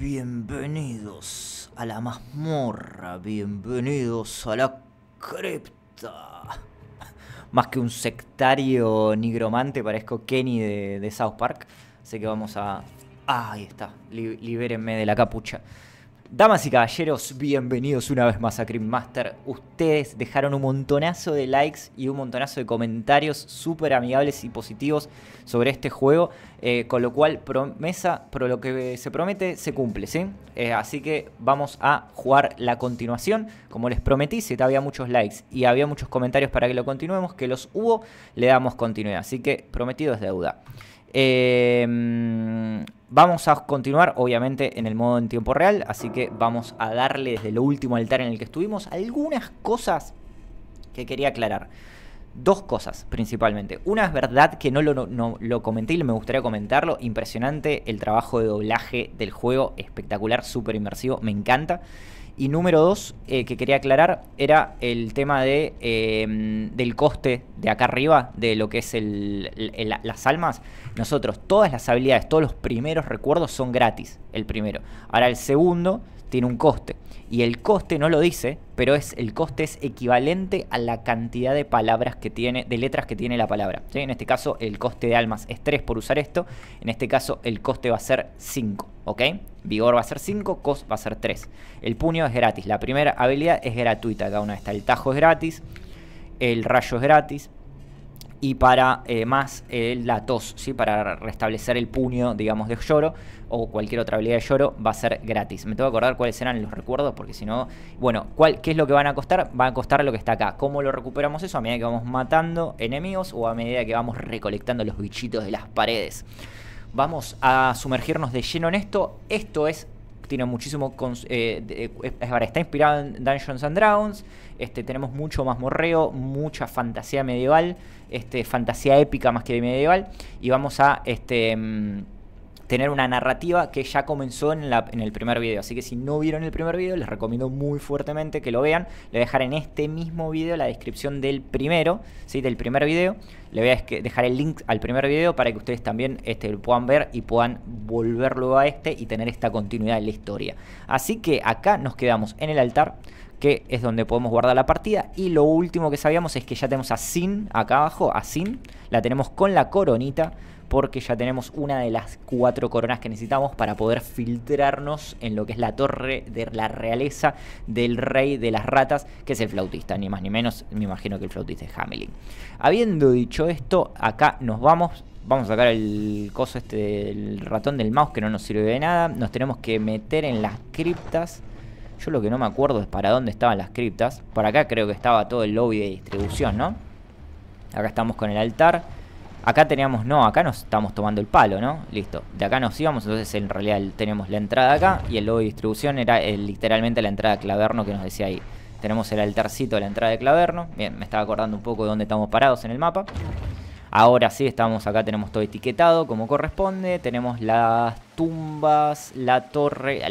Bienvenidos a la mazmorra, bienvenidos a la cripta. Más que un sectario nigromante, parezco Kenny de South Park. Así que vamos a... Ah, ahí está, libérenme de la capucha. Damas y caballeros, bienvenidos una vez más a Cryptmaster. Ustedes dejaron un montonazo de likes y un montonazo de comentarios súper amigables y positivos sobre este juego, con lo cual promesa, pero lo que se promete se cumple, ¿sí? Así que vamos a jugar la continuación. Como les prometí, si había muchos likes y había muchos comentarios para que lo continuemos, que los hubo, le damos continuidad. Así que prometido es deuda. Vamos a continuar obviamente en el modo en tiempo real, así que vamos a darle desde lo último altar en el que estuvimos. Algunas cosas que quería aclarar, dos cosas principalmente. Una es verdad que no lo comenté y me gustaría comentarlo. Impresionante el trabajo de doblaje del juego, espectacular, súper inmersivo, me encanta. Y número dos, que quería aclarar, era el tema de, del coste de acá arriba, de lo que es las almas. Nosotros, todas las habilidades, todos los primeros recuerdos son gratis, el primero. Ahora el segundo tiene un coste. Y el coste no lo dice, pero es el coste es equivalente a la cantidad de palabras que tiene, de letras que tiene la palabra, ¿sí? En este caso, el coste de almas es 3 por usar esto. En este caso, el coste va a ser 5, ¿ok? Vigor va a ser 5, cos va a ser 3. El puño es gratis, la primera habilidad es gratuita, cada una está. El tajo es gratis, el rayo es gratis. Y para más la tos, ¿sí? Para restablecer el puño, digamos, de Lloro, o cualquier otra habilidad de Lloro, va a ser gratis. Me tengo que acordar cuáles eran los recuerdos, porque si no... Bueno, ¿qué es lo que van a costar? Va a costar lo que está acá. ¿Cómo lo recuperamos eso? A medida que vamos matando enemigos o a medida que vamos recolectando los bichitos de las paredes. Vamos a sumergirnos de lleno en esto. Esto es... Tiene muchísimo... está inspirado en Dungeons and Dragons. Tenemos mucho mazmorreo, mucha fantasía medieval, fantasía épica más que medieval. Y vamos a tener una narrativa que ya comenzó en el primer video. Así que si no vieron el primer video, les recomiendo muy fuertemente que lo vean. Le voy a dejar en este mismo video la descripción del primero, ¿sí? Del primer video. Le voy a dejar el link al primer video para que ustedes también lo puedan ver y puedan volver luego a y tener esta continuidad en la historia. Así que acá nos quedamos en el altar, que es donde podemos guardar la partida. Y lo último que sabíamos es que ya tenemos a Sin acá abajo. A Sin la tenemos con la coronita, porque ya tenemos una de las 4 coronas que necesitamos para poder filtrarnos en lo que es la torre de la realeza del rey de las ratas, que es el flautista, ni más ni menos. Me imagino que el flautista es Hamelin. Habiendo dicho esto, acá nos vamos. Vamos a sacar el coso el ratón del mouse, que no nos sirve de nada. Nos tenemos que meter en las criptas. Yo lo que no me acuerdo es para dónde estaban las criptas. Por acá creo que estaba todo el lobby de distribución, ¿no? Acá estamos con el altar. Acá teníamos, no, acá nos estamos tomando el palo, ¿no? Listo, de acá nos íbamos, entonces en realidad tenemos la entrada acá. Y el lobby de distribución era literalmente la entrada de Claverno que nos decía ahí. Tenemos el altarcito de la entrada de Claverno. Bien, me estaba acordando un poco de dónde estamos parados en el mapa. Ahora sí, estamos acá, tenemos todo etiquetado como corresponde. Tenemos las tumbas, la torre.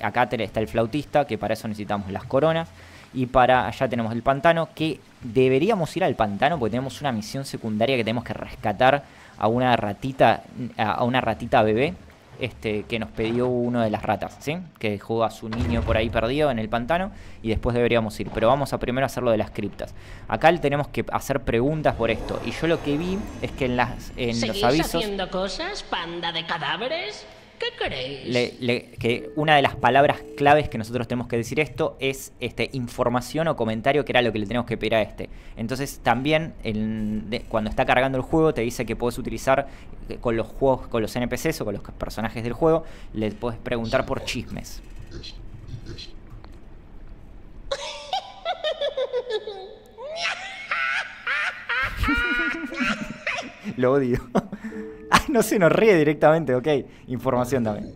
Acá está el flautista, que para eso necesitamos las coronas. Y para allá tenemos el pantano, que deberíamos ir al pantano porque tenemos una misión secundaria que tenemos que rescatar a una ratita, bebé, que nos pidió una de las ratas, ¿sí? Que dejó a su niño por ahí perdido en el pantano. Y después deberíamos ir, pero vamos a primero hacer lo de las criptas. Acá tenemos que hacer preguntas por esto. Y yo lo que vi es que en los avisos... ¿Seguís haciendo cosas, panda de cadáveres? ¿Qué queréis? Que una de las palabras claves que nosotros tenemos que decir esto es información o comentario, que era lo que le tenemos que pedir a este. Entonces también cuando está cargando el juego te dice que puedes utilizar con los juegos, con los NPCs o con los personajes del juego, les puedes preguntar por chismes. Lo odio. Ah, no se nos ríe directamente, ok. Información también.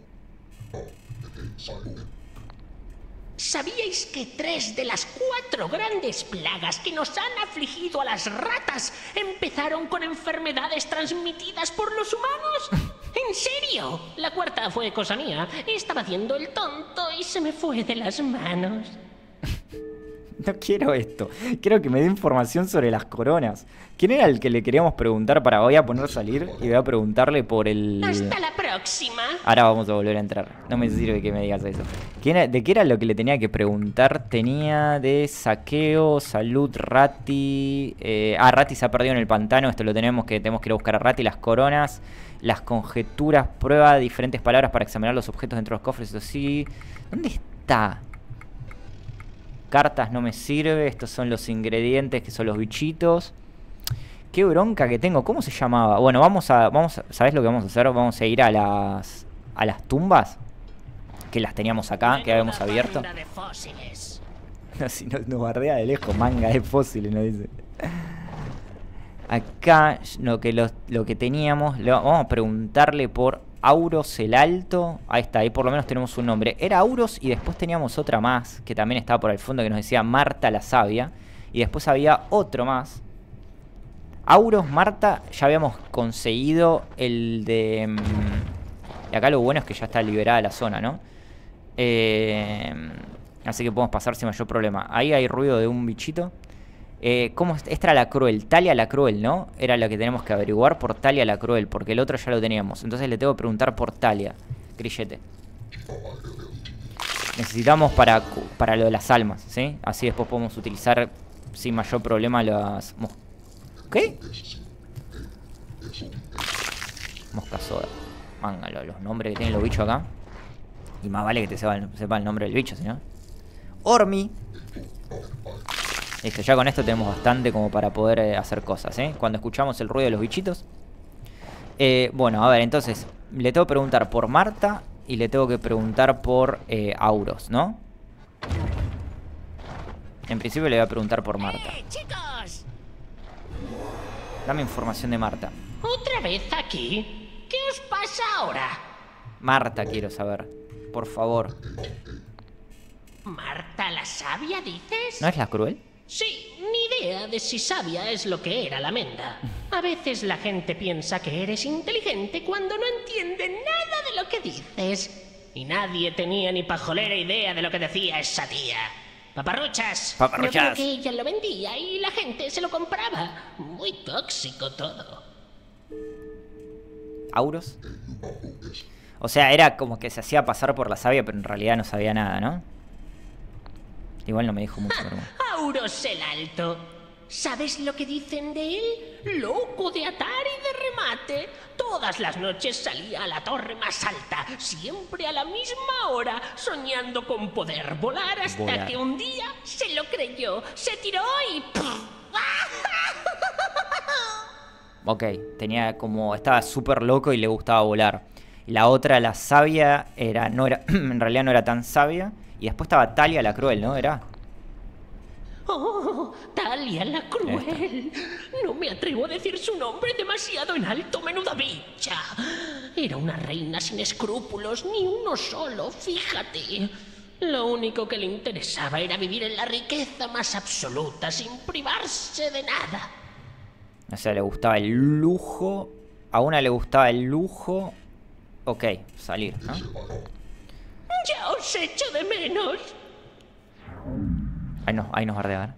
¿Sabíais que 3 de las 4 grandes plagas que nos han afligido a las ratas empezaron con enfermedades transmitidas por los humanos? ¿En serio? La 4ª fue cosa mía. Estaba haciendo el tonto y se me fue de las manos. No quiero esto. Quiero que me dé información sobre las coronas. ¿Quién era el que le queríamos preguntar? Para, voy a poner salir y voy a preguntarle por el... Hasta la próxima. Ahora vamos a volver a entrar. No me sirve que me digas eso. ¿De qué era lo que le tenía que preguntar? Tenía de saqueo, salud, Ratty... Ratty se ha perdido en el pantano. Esto lo tenemos que ir a buscar a Ratty. Las coronas, las conjeturas, prueba diferentes palabras para examinar los objetos dentro de los cofres. Eso sí. ¿Dónde está? Cartas no me sirve. Estos son los ingredientes, que son los bichitos. Qué bronca que tengo. ¿Cómo se llamaba? Bueno, vamos a ¿sabes lo que vamos a hacer? Vamos a ir a las tumbas que las teníamos acá, que habíamos abierto. No, si nos bardea de lejos. Manga de fósiles, nos dice. Acá lo que teníamos. Vamos a preguntarle por Auros el Alto. Ahí está, ahí por lo menos tenemos un nombre. Era Auros y después teníamos otra más que también estaba por el fondo, que nos decía Marta la Sabia. Y después había otro más. Auros, Marta, ya habíamos conseguido el de... Y acá lo bueno es que ya está liberada la zona, ¿no? Así que podemos pasar sin mayor problema. Ahí hay ruido de un bichito. ¿Cómo? Esta era la Cruel, Talia la Cruel, ¿no? Era la que tenemos que averiguar por Talia la Cruel, porque el otro ya lo teníamos. Entonces le tengo que preguntar por Talia. Grillete. Necesitamos para lo de las almas, ¿sí? Así después podemos utilizar sin mayor problema las... ¿Qué? Mosca soda. Manga, los nombres que tienen los bichos acá. Y más vale que te sepa el nombre del bicho, si no... Ormi. Listo, ya con esto tenemos bastante como para poder hacer cosas, ¿eh? Cuando escuchamos el ruido de los bichitos. Bueno, a ver, entonces, le tengo que preguntar por Marta y le tengo que preguntar por Auros, ¿no? En principio le voy a preguntar por Marta. ¡Chicos! Dame información de Marta. ¿Otra vez aquí? ¿Qué os pasa ahora? Marta quiero saber, por favor. ¿Marta la Sabia, dices? ¿No es la Cruel? Sí, ni idea de si sabia es lo que era la menda. A veces la gente piensa que eres inteligente cuando no entiende nada de lo que dices. Y nadie tenía ni pajolera idea de lo que decía esa tía. Paparruchas. Paparruchas. Yo creo que ella lo vendía y la gente se lo compraba. Muy tóxico todo. ¿Auros? O sea, era como que se hacía pasar por la sabia, pero en realidad no sabía nada, ¿no? Igual no me dijo mucho, pero... Auros el Alto. ¿Sabes lo que dicen de él? Loco de atar y de remate. Todas las noches salía a la torre más alta, siempre a la misma hora, soñando con poder volar hasta que un día se lo creyó, se tiró y... Ok, tenía como... Estaba súper loco y le gustaba volar. La otra, la sabia, era... No era en realidad no era tan sabia. Y después estaba Talia la Cruel, ¿no? Era... ¡Oh! ¡Talia la Cruel! No me atrevo a decir su nombre demasiado en alto, menuda bicha. Era una reina sin escrúpulos, ni uno solo, fíjate. Lo único que le interesaba era vivir en la riqueza más absoluta, sin privarse de nada. O sea, le gustaba el lujo. A una le gustaba el lujo. Ok, salir, ¿no? ¡Ya os echo de menos! Ay, no, ahí nos bardeaban.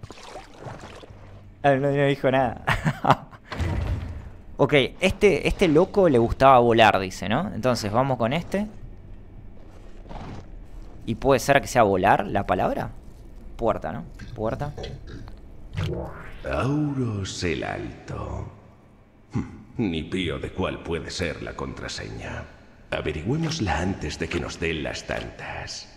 No dijo nada. Ok, este loco le gustaba volar, dice, ¿no? Entonces vamos con este. ¿Y puede ser que sea volar la palabra? Puerta, ¿no? Puerta. Auros el Alto. Ni pío de cuál puede ser la contraseña. Averigüémosla antes de que nos den las tantas.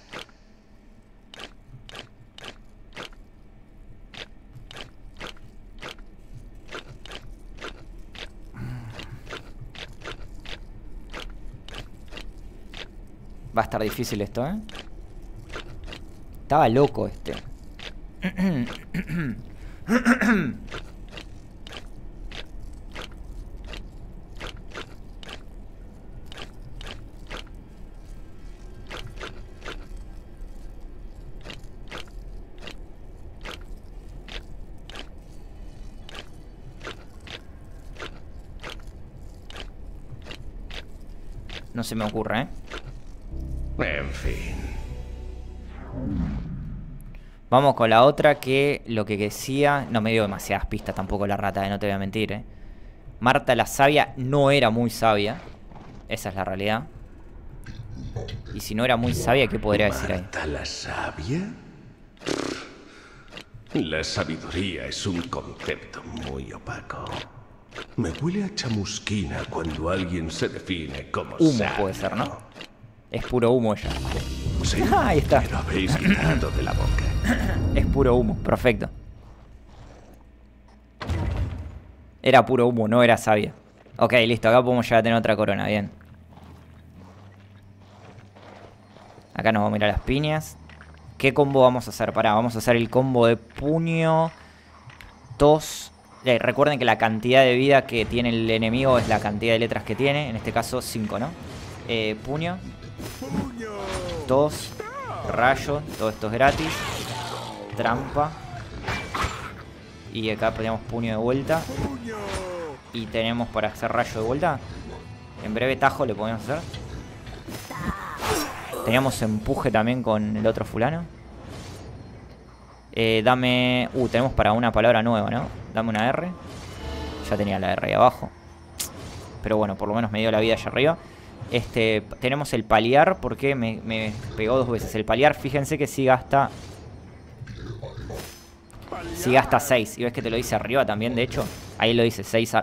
Va a estar difícil esto, ¿eh? Estaba loco este. No se me ocurre, ¿eh? En fin. Vamos con la otra, que lo que decía... No me dio demasiadas pistas tampoco la rata, no te voy a mentir, ¿eh? Marta la sabia no era muy sabia. Esa es la realidad. Y si no era muy sabia, ¿qué podría decir ahí? ¿Marta la sabia? La sabiduría es un concepto muy opaco. Me huele a chamusquina cuando alguien se define como humo sabio. Puede ser, ¿no? Es puro humo ya. Sí, ahí está. Lo habéis quitado de la boca. Es puro humo, perfecto. Era puro humo, no era sabia. Ok, listo, acá podemos llegar a tener otra corona, bien. Acá nos vamos a mirar las piñas. ¿Qué combo vamos a hacer? Pará, vamos a hacer el combo de puño, tos. Recuerden que la cantidad de vida que tiene el enemigo es la cantidad de letras que tiene. En este caso 5, ¿no? Puño, tos, rayo, todo esto es gratis. Trampa. Y acá ponemos puño de vuelta. Y tenemos para hacer rayo de vuelta. En breve tajo le podemos hacer. Teníamos empuje también con el otro fulano. Dame... tenemos para una palabra nueva, ¿no? Dame una R. Ya tenía la R ahí abajo. Pero bueno, por lo menos me dio la vida allá arriba. Tenemos el paliar, porque me pegó dos veces. El paliar, fíjense que sí gasta... Sí gasta 6. Y ves que te lo dice arriba también, de hecho. Ahí lo dice, 6 va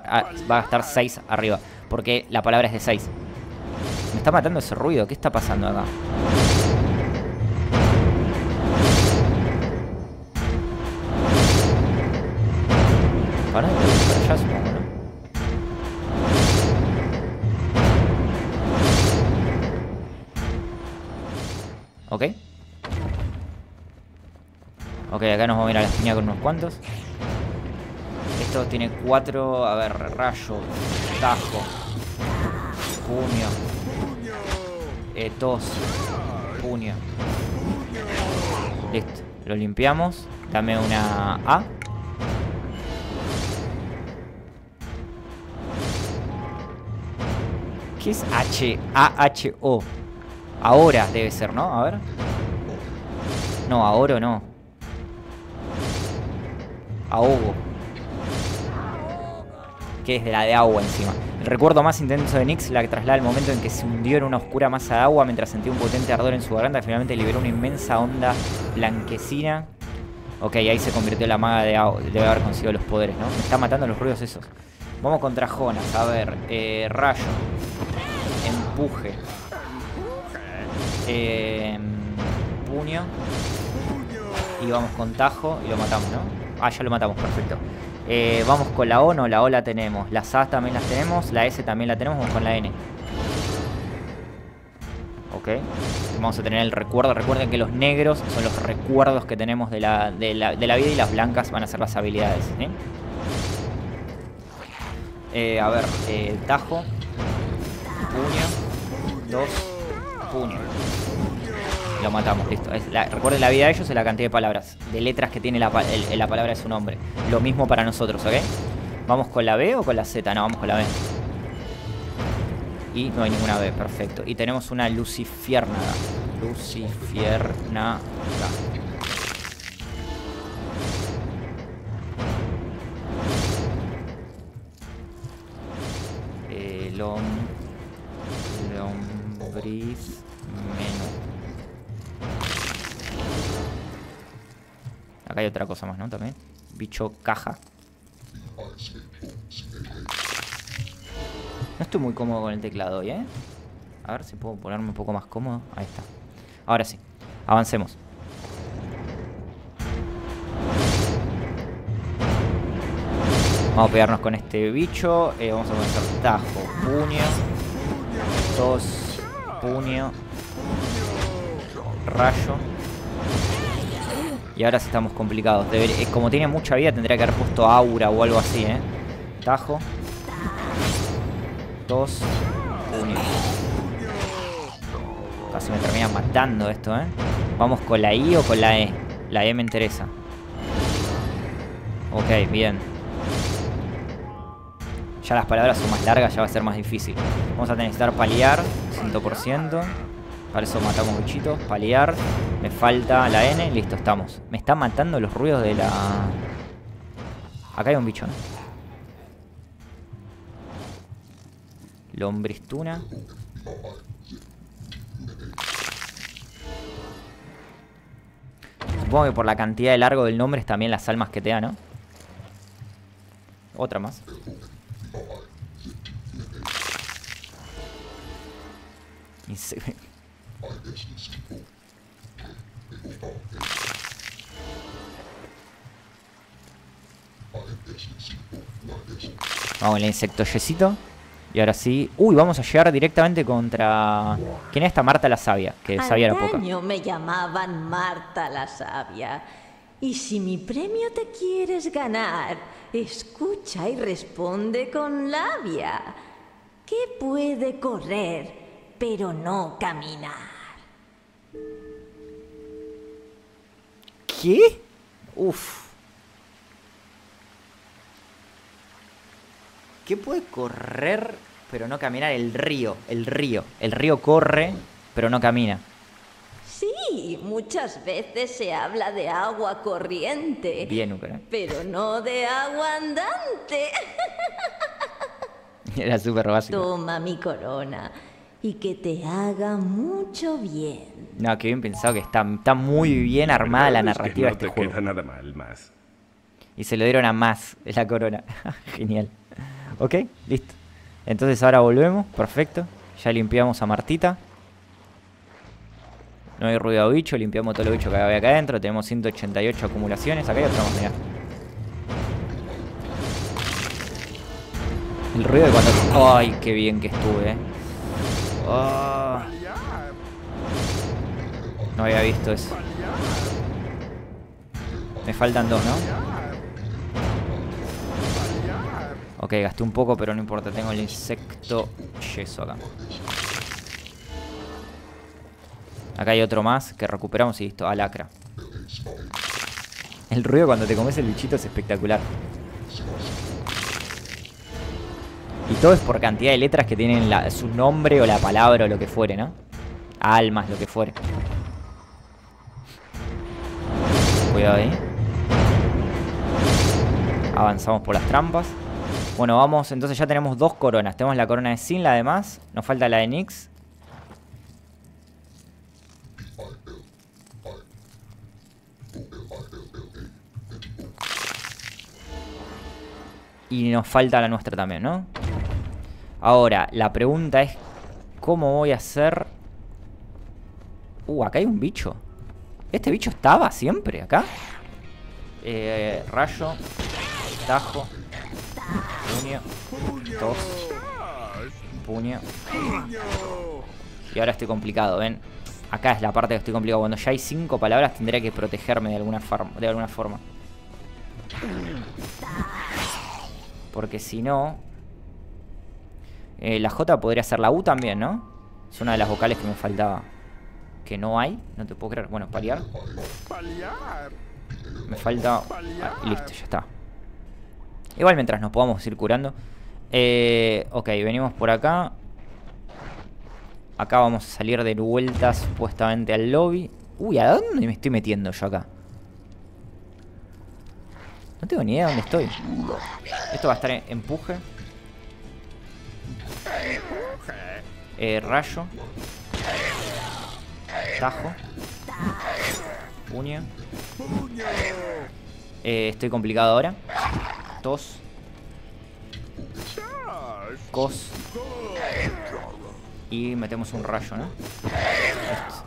a gastar 6 arriba. Porque la palabra es de 6. Me está matando ese ruido. ¿Qué está pasando acá? Para allá, supongo, ¿no? Ok. Ok, acá nos vamos a ir a la esquina con unos cuantos. Esto tiene 4... A ver, rayo, tajo, puño, tos, puño. Listo, lo limpiamos. Dame una A. ¿Qué es H? A-H-O. Ahora debe ser, ¿no? A ver. No, ahora no. Ahogo. Que es de la de agua encima. El recuerdo más intenso de Nix la traslada al momento en que se hundió en una oscura masa de agua mientras sentía un potente ardor en su garganta y finalmente liberó una inmensa onda blanquecina. Ok, ahí se convirtió en la maga de agua. Debe haber conseguido los poderes, ¿no? Me está matando los ruidos esos. Vamos contra Jonas, a ver. Rayo. Empuje. Puño. Y vamos con tajo y lo matamos, ¿no? Ah, ya lo matamos, perfecto. Vamos con la O, no, la O la tenemos. Las A también las tenemos, la S también la tenemos. Vamos con la N. Ok. Vamos a tener el recuerdo. Recuerden que los negros son los recuerdos que tenemos de la vida. Y las blancas van a ser las habilidades, ¿sí? A ver, tajo, puño, dos, puño. Lo matamos, listo. Recuerden, la vida de ellos es la cantidad de palabras, de letras que tiene la palabra de su nombre. Lo mismo para nosotros, ¿ok? ¿Vamos con la B o con la Z? No, vamos con la B. Y no hay ninguna B, perfecto. Y tenemos una lucifiernaga. Lucifiernaga. Lombriz menú. Acá hay otra cosa más, ¿no? También. Bicho caja. No estoy muy cómodo con el teclado hoy, ¿eh? A ver si puedo ponerme un poco más cómodo. Ahí está. Ahora sí. Avancemos. Vamos a pegarnos con este bicho. Vamos a poner tajo. Puño. Dos. Puño. Rayo. Y ahora sí estamos complicados. Como tiene mucha vida, tendría que haber puesto aura o algo así, ¿eh? Tajo. Dos. Puño. Casi me termina matando esto, ¿eh? ¿Vamos con la I o con la E? La E me interesa. Ok, bien. Ya las palabras son más largas, ya va a ser más difícil. Vamos a necesitar paliar, 100%. Para eso matamos bichitos. Paliar. Me falta la N. Listo, estamos. Me están matando los ruidos de la... Acá hay un bichón. Lombristuna. Supongo que por la cantidad de largo del nombre es también las almas que te da, ¿no? Otra más. Vamos, el insectoyecito. Y ahora sí. Uy, vamos a llegar directamente contra... ¿Quién es esta? Marta la Sabia. Que sabia era poca. Antaño me llamaban Marta la Sabia. Y si mi premio te quieres ganar, escucha y responde con labia. ¿Qué puede correr, pero no caminar? ¿Qué? Uf. ¿Qué puede correr pero no caminar? El río, el río. El río corre pero no camina. Sí, muchas veces se habla de agua corriente. Bien, Ukernan. Pero no de agua andante. Era súper básico. Toma mi corona y que te haga mucho bien. No, que bien pensado que está muy bien armada la narrativa de este juego. No te queda nada mal más. Y se lo dieron a más, es la corona. Genial. Ok, listo. Entonces ahora volvemos, perfecto. Ya limpiamos a Martita. No hay ruido de bicho, limpiamos todo lo bicho que había acá adentro. Tenemos 188 acumulaciones. Acá ya estamos, mirá. El ruido de cuando... ¡Ay, qué bien que estuve! Oh. No había visto eso. Me faltan dos, ¿no? Ok, gasté un poco, pero no importa. Tengo el insecto yeso acá. Acá hay otro más que recuperamos y listo. Alacra. El ruido cuando te comes el bichito es espectacular. Y todo es por cantidad de letras que tienen su nombre o la palabra o lo que fuere, ¿no? Almas, lo que fuere. Cuidado ahí. Avanzamos por las trampas. Bueno, vamos, entonces ya tenemos dos coronas. Tenemos la corona de Sin, la de Más. Nos falta la de Nix. Y nos falta la nuestra también, ¿no? Ahora, la pregunta es... ¿Cómo voy a hacer...? Acá hay un bicho. ¿Este bicho estaba siempre acá? Rayo. Tajo. Puño. Dos. Puño. Y ahora estoy complicado, ¿ven? Acá es la parte que estoy complicado. Cuando ya hay 5 palabras tendría que protegerme de alguna forma. Porque si no... la J podría ser la U también, ¿no? Es una de las vocales que me faltaba. Que no hay, no te puedo creer. Bueno, paliar. Me falta... listo, ya está. Igual mientras nos podamos ir curando. Ok, venimos por acá. Acá vamos a salir de vuelta supuestamente al lobby. Uy, ¿a dónde me estoy metiendo yo acá? No tengo ni idea de dónde estoy. Esto va a estar en empuje. Rayo. Tajo. Puño. Estoy complicado ahora. Tos. Cos. Y metemos un rayo, ¿no? Esto.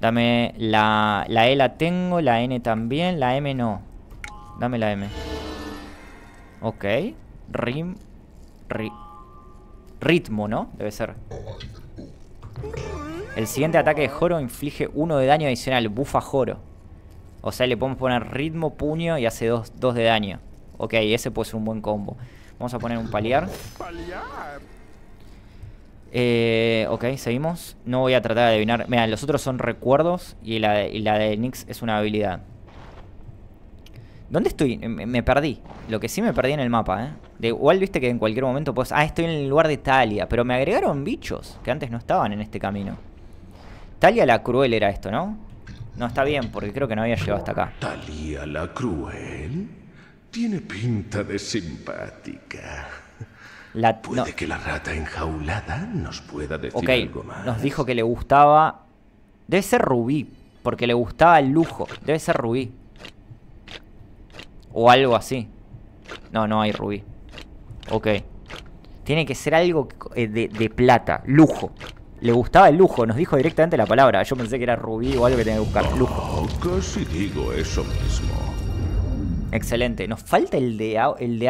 Dame la... La E la tengo, la N también, la M no. Dame la M. Ok. Rim. Ritmo, ¿no? Debe ser. El siguiente ataque de Joro inflige 1 de daño adicional. Bufa Joro. O sea, le podemos poner ritmo, puño y hace 2 de daño. Ok, ese puede ser un buen combo. Vamos a poner un paliar. Ok, seguimos. No voy a tratar de adivinar. Mira, los otros son recuerdos y la de Nix es una habilidad. ¿Dónde estoy? Me perdí. Lo que sí me perdí en el mapa, ¿eh? De igual viste que en cualquier momento puedes... Ah, estoy en el lugar de Talia. Pero me agregaron bichos que antes no estaban en este camino. Talia la Cruel era esto, ¿no? No, está bien, porque creo que no había llegado hasta acá. ¿Talia la Cruel? Tiene pinta de simpática. Puede que la rata enjaulada nos pueda decir algo más. Nos dijo que le gustaba... Debe ser Rubí, porque le gustaba el lujo. Debe ser Rubí. O algo así. No, no hay Rubí. Ok. Tiene que ser algo de plata. Lujo. Le gustaba el lujo. Nos dijo directamente la palabra. Yo pensé que era Rubí o algo que tenía que buscar. Lujo. Casi digo eso mismo. Excelente. Nos falta el de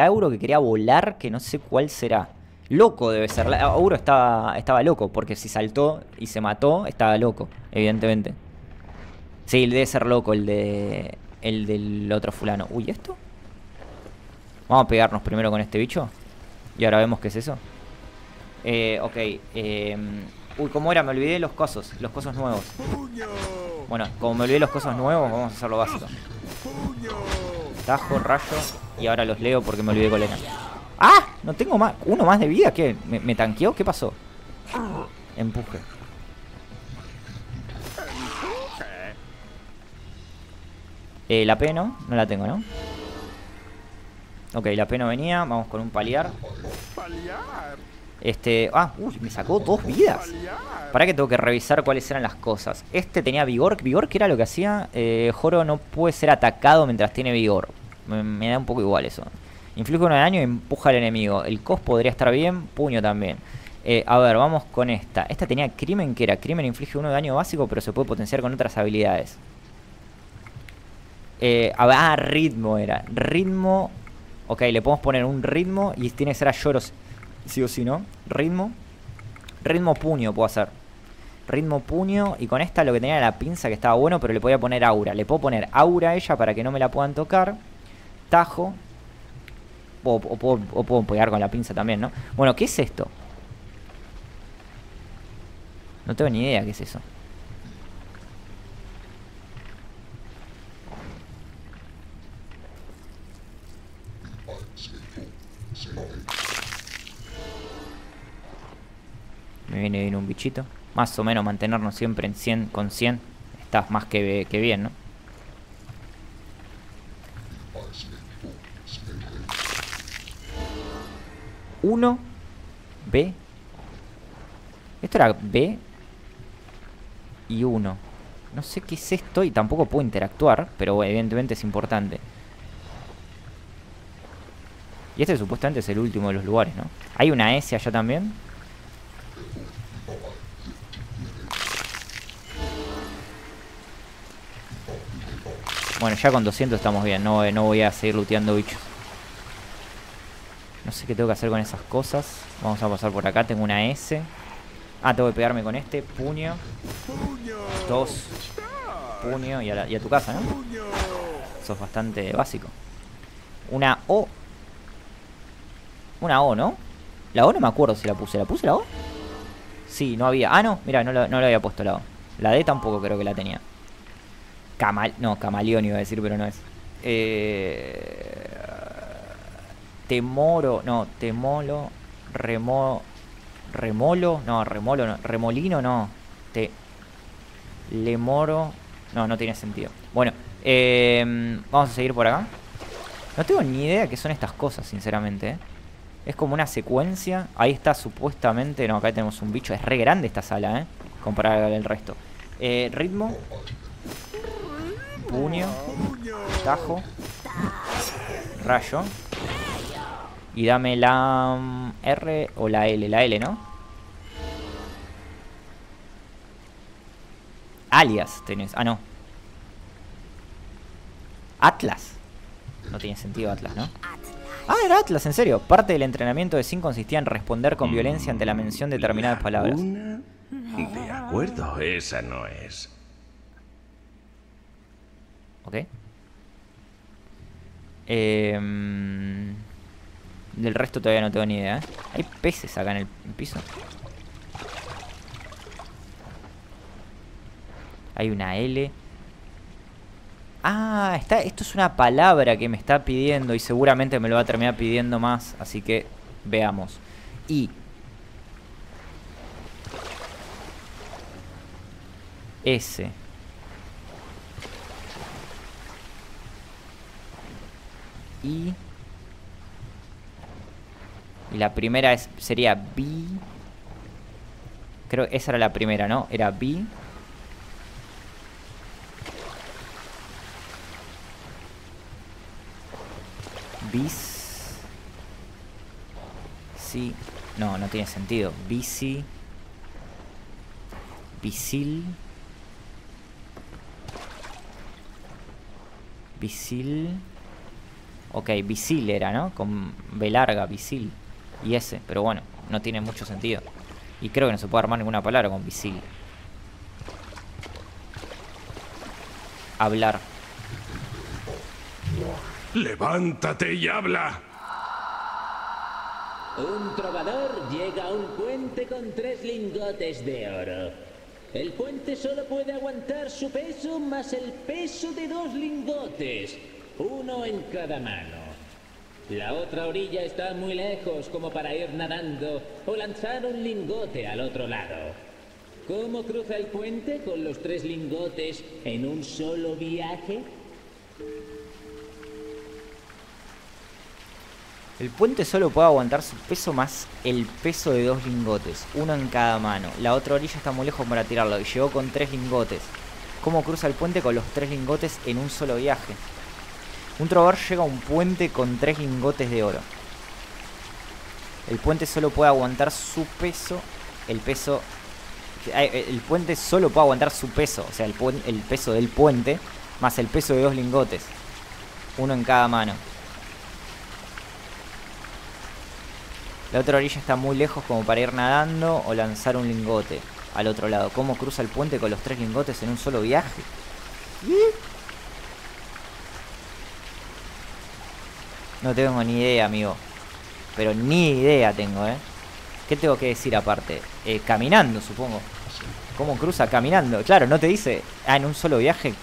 Auro que quería volar, que no sé cuál será. Loco debe ser. Auro estaba loco, porque si saltó y se mató, estaba loco, evidentemente. Sí, debe ser loco el del otro fulano. Uy, ¿esto? Vamos a pegarnos primero con este bicho. Y ahora vemos qué es eso. Ok. Uy, ¿cómo era? Me olvidé los cosos. Los cosos nuevos. Bueno, como me olvidé los cosos nuevos, vamos a hacer lo básico. Tajo, rayo. Y ahora los leo porque me olvidé colena. ¡Ah! No tengo más. ¿Uno más de vida? ¿Qué? ¿Me tanqueó? ¿Qué pasó? Empuje. La P no. No la tengo, ¿no? Ok, la P no venía. Vamos con un paliar. Ah, uy, me sacó 2 vidas. Pará que tengo que revisar cuáles eran las cosas. Este tenía vigor. Vigor, ¿qué era lo que hacía? Joro no puede ser atacado mientras tiene vigor. Me da un poco igual eso. Inflige 1 de daño y empuja al enemigo. El cos podría estar bien. Puño también. A ver, vamos con esta. Esta tenía crimen, ¿qué era? Crimen inflige 1 de daño básico, pero se puede potenciar con otras habilidades. Ah, ritmo era. Ritmo. Ok, le podemos poner un ritmo y tiene que ser a Lloros. Sí o sí, ¿no? Ritmo. Ritmo puño puedo hacer. Ritmo puño. Y con esta lo que tenía era la pinza, que estaba bueno, pero le podía poner aura. Le puedo poner aura a ella para que no me la puedan tocar. Tajo. O puedo pegar con la pinza también, ¿no? Bueno, ¿qué es esto? No tengo ni idea qué es eso. Me viene bien un bichito. Más o menos mantenernos siempre en 100 con 100. Estás más que bien, ¿no? Uno. B. Esto era B. Y 1. No sé qué es esto y tampoco puedo interactuar, pero evidentemente es importante. Y este supuestamente es el último de los lugares, ¿no? Hay una S allá también. Bueno, ya con 200 estamos bien. No voy a seguir looteando bichos. No sé qué tengo que hacer con esas cosas. Vamos a pasar por acá. Tengo una S. Ah, tengo que pegarme con este. Puño. 2. Puño. Y a tu casa, ¿no? Sos bastante básico. Una O. Una O, ¿no? La O no me acuerdo si la puse. ¿La puse la O? Sí, no había. Ah, no. Mirá, no la había puesto la O. La D tampoco creo que la tenía. Camaleón iba a decir, pero no es. Temoro. No, temolo. Remolo. No, remolo no. Remolino no. Lemoro. No, no tiene sentido. Bueno, vamos a seguir por acá. No tengo ni idea qué son estas cosas, sinceramente, ¿eh? Es como una secuencia. Ahí está supuestamente. No, acá tenemos un bicho. Es re grande esta sala, ¿eh? Comparada al resto. Ritmo. Puño. Tajo. Rayo. Y dame la R o la L. La L, ¿no? Alias tenés. Ah, no. Atlas. No tiene sentido Atlas, ¿no? Ah, era Atlas, en serio. Parte del entrenamiento de Sin consistía en responder con violencia ante la mención de determinadas palabras. De acuerdo, esa no es. Ok. Del resto todavía no tengo ni idea, ¿eh? Hay peces acá en el piso. Hay una L. Ah, esto es una palabra que me está pidiendo y seguramente me lo va a terminar pidiendo más. Así que veamos. I. S. Y la primera es, sería B. Creo que esa era la primera, ¿no? Era B. Bis. Sí. No, no tiene sentido. Bici. Bisil. Bisil. Ok, Bisil era, ¿no? Con B larga, Bisil. Y S, pero bueno, no tiene mucho sentido. Y creo que no se puede armar ninguna palabra con Bisil. Hablar. Levántate y habla. Un trovador llega a un puente con 3 lingotes de oro. El puente solo puede aguantar su peso más el peso de 2 lingotes, uno en cada mano. La otra orilla está muy lejos como para ir nadando o lanzar un lingote al otro lado. ¿Cómo cruza el puente con los 3 lingotes en un solo viaje? El puente solo puede aguantar su peso más el peso de 2 lingotes, uno en cada mano. La otra orilla está muy lejos para tirarlo y llegó con 3 lingotes. ¿Cómo cruza el puente con los 3 lingotes en un solo viaje? Un trovador llega a un puente con 3 lingotes de oro. El puente solo puede aguantar su peso. El puente solo puede aguantar su peso, o sea, el peso del puente más el peso de 2 lingotes, uno en cada mano. La otra orilla está muy lejos como para ir nadando o lanzar un lingote al otro lado. ¿Cómo cruza el puente con los 3 lingotes en un solo viaje? No tengo ni idea, amigo. Pero ni idea tengo, ¿eh? ¿Qué tengo que decir aparte? Caminando, supongo. ¿Cómo cruza caminando? Claro, no te dice... Ah, en un solo viaje.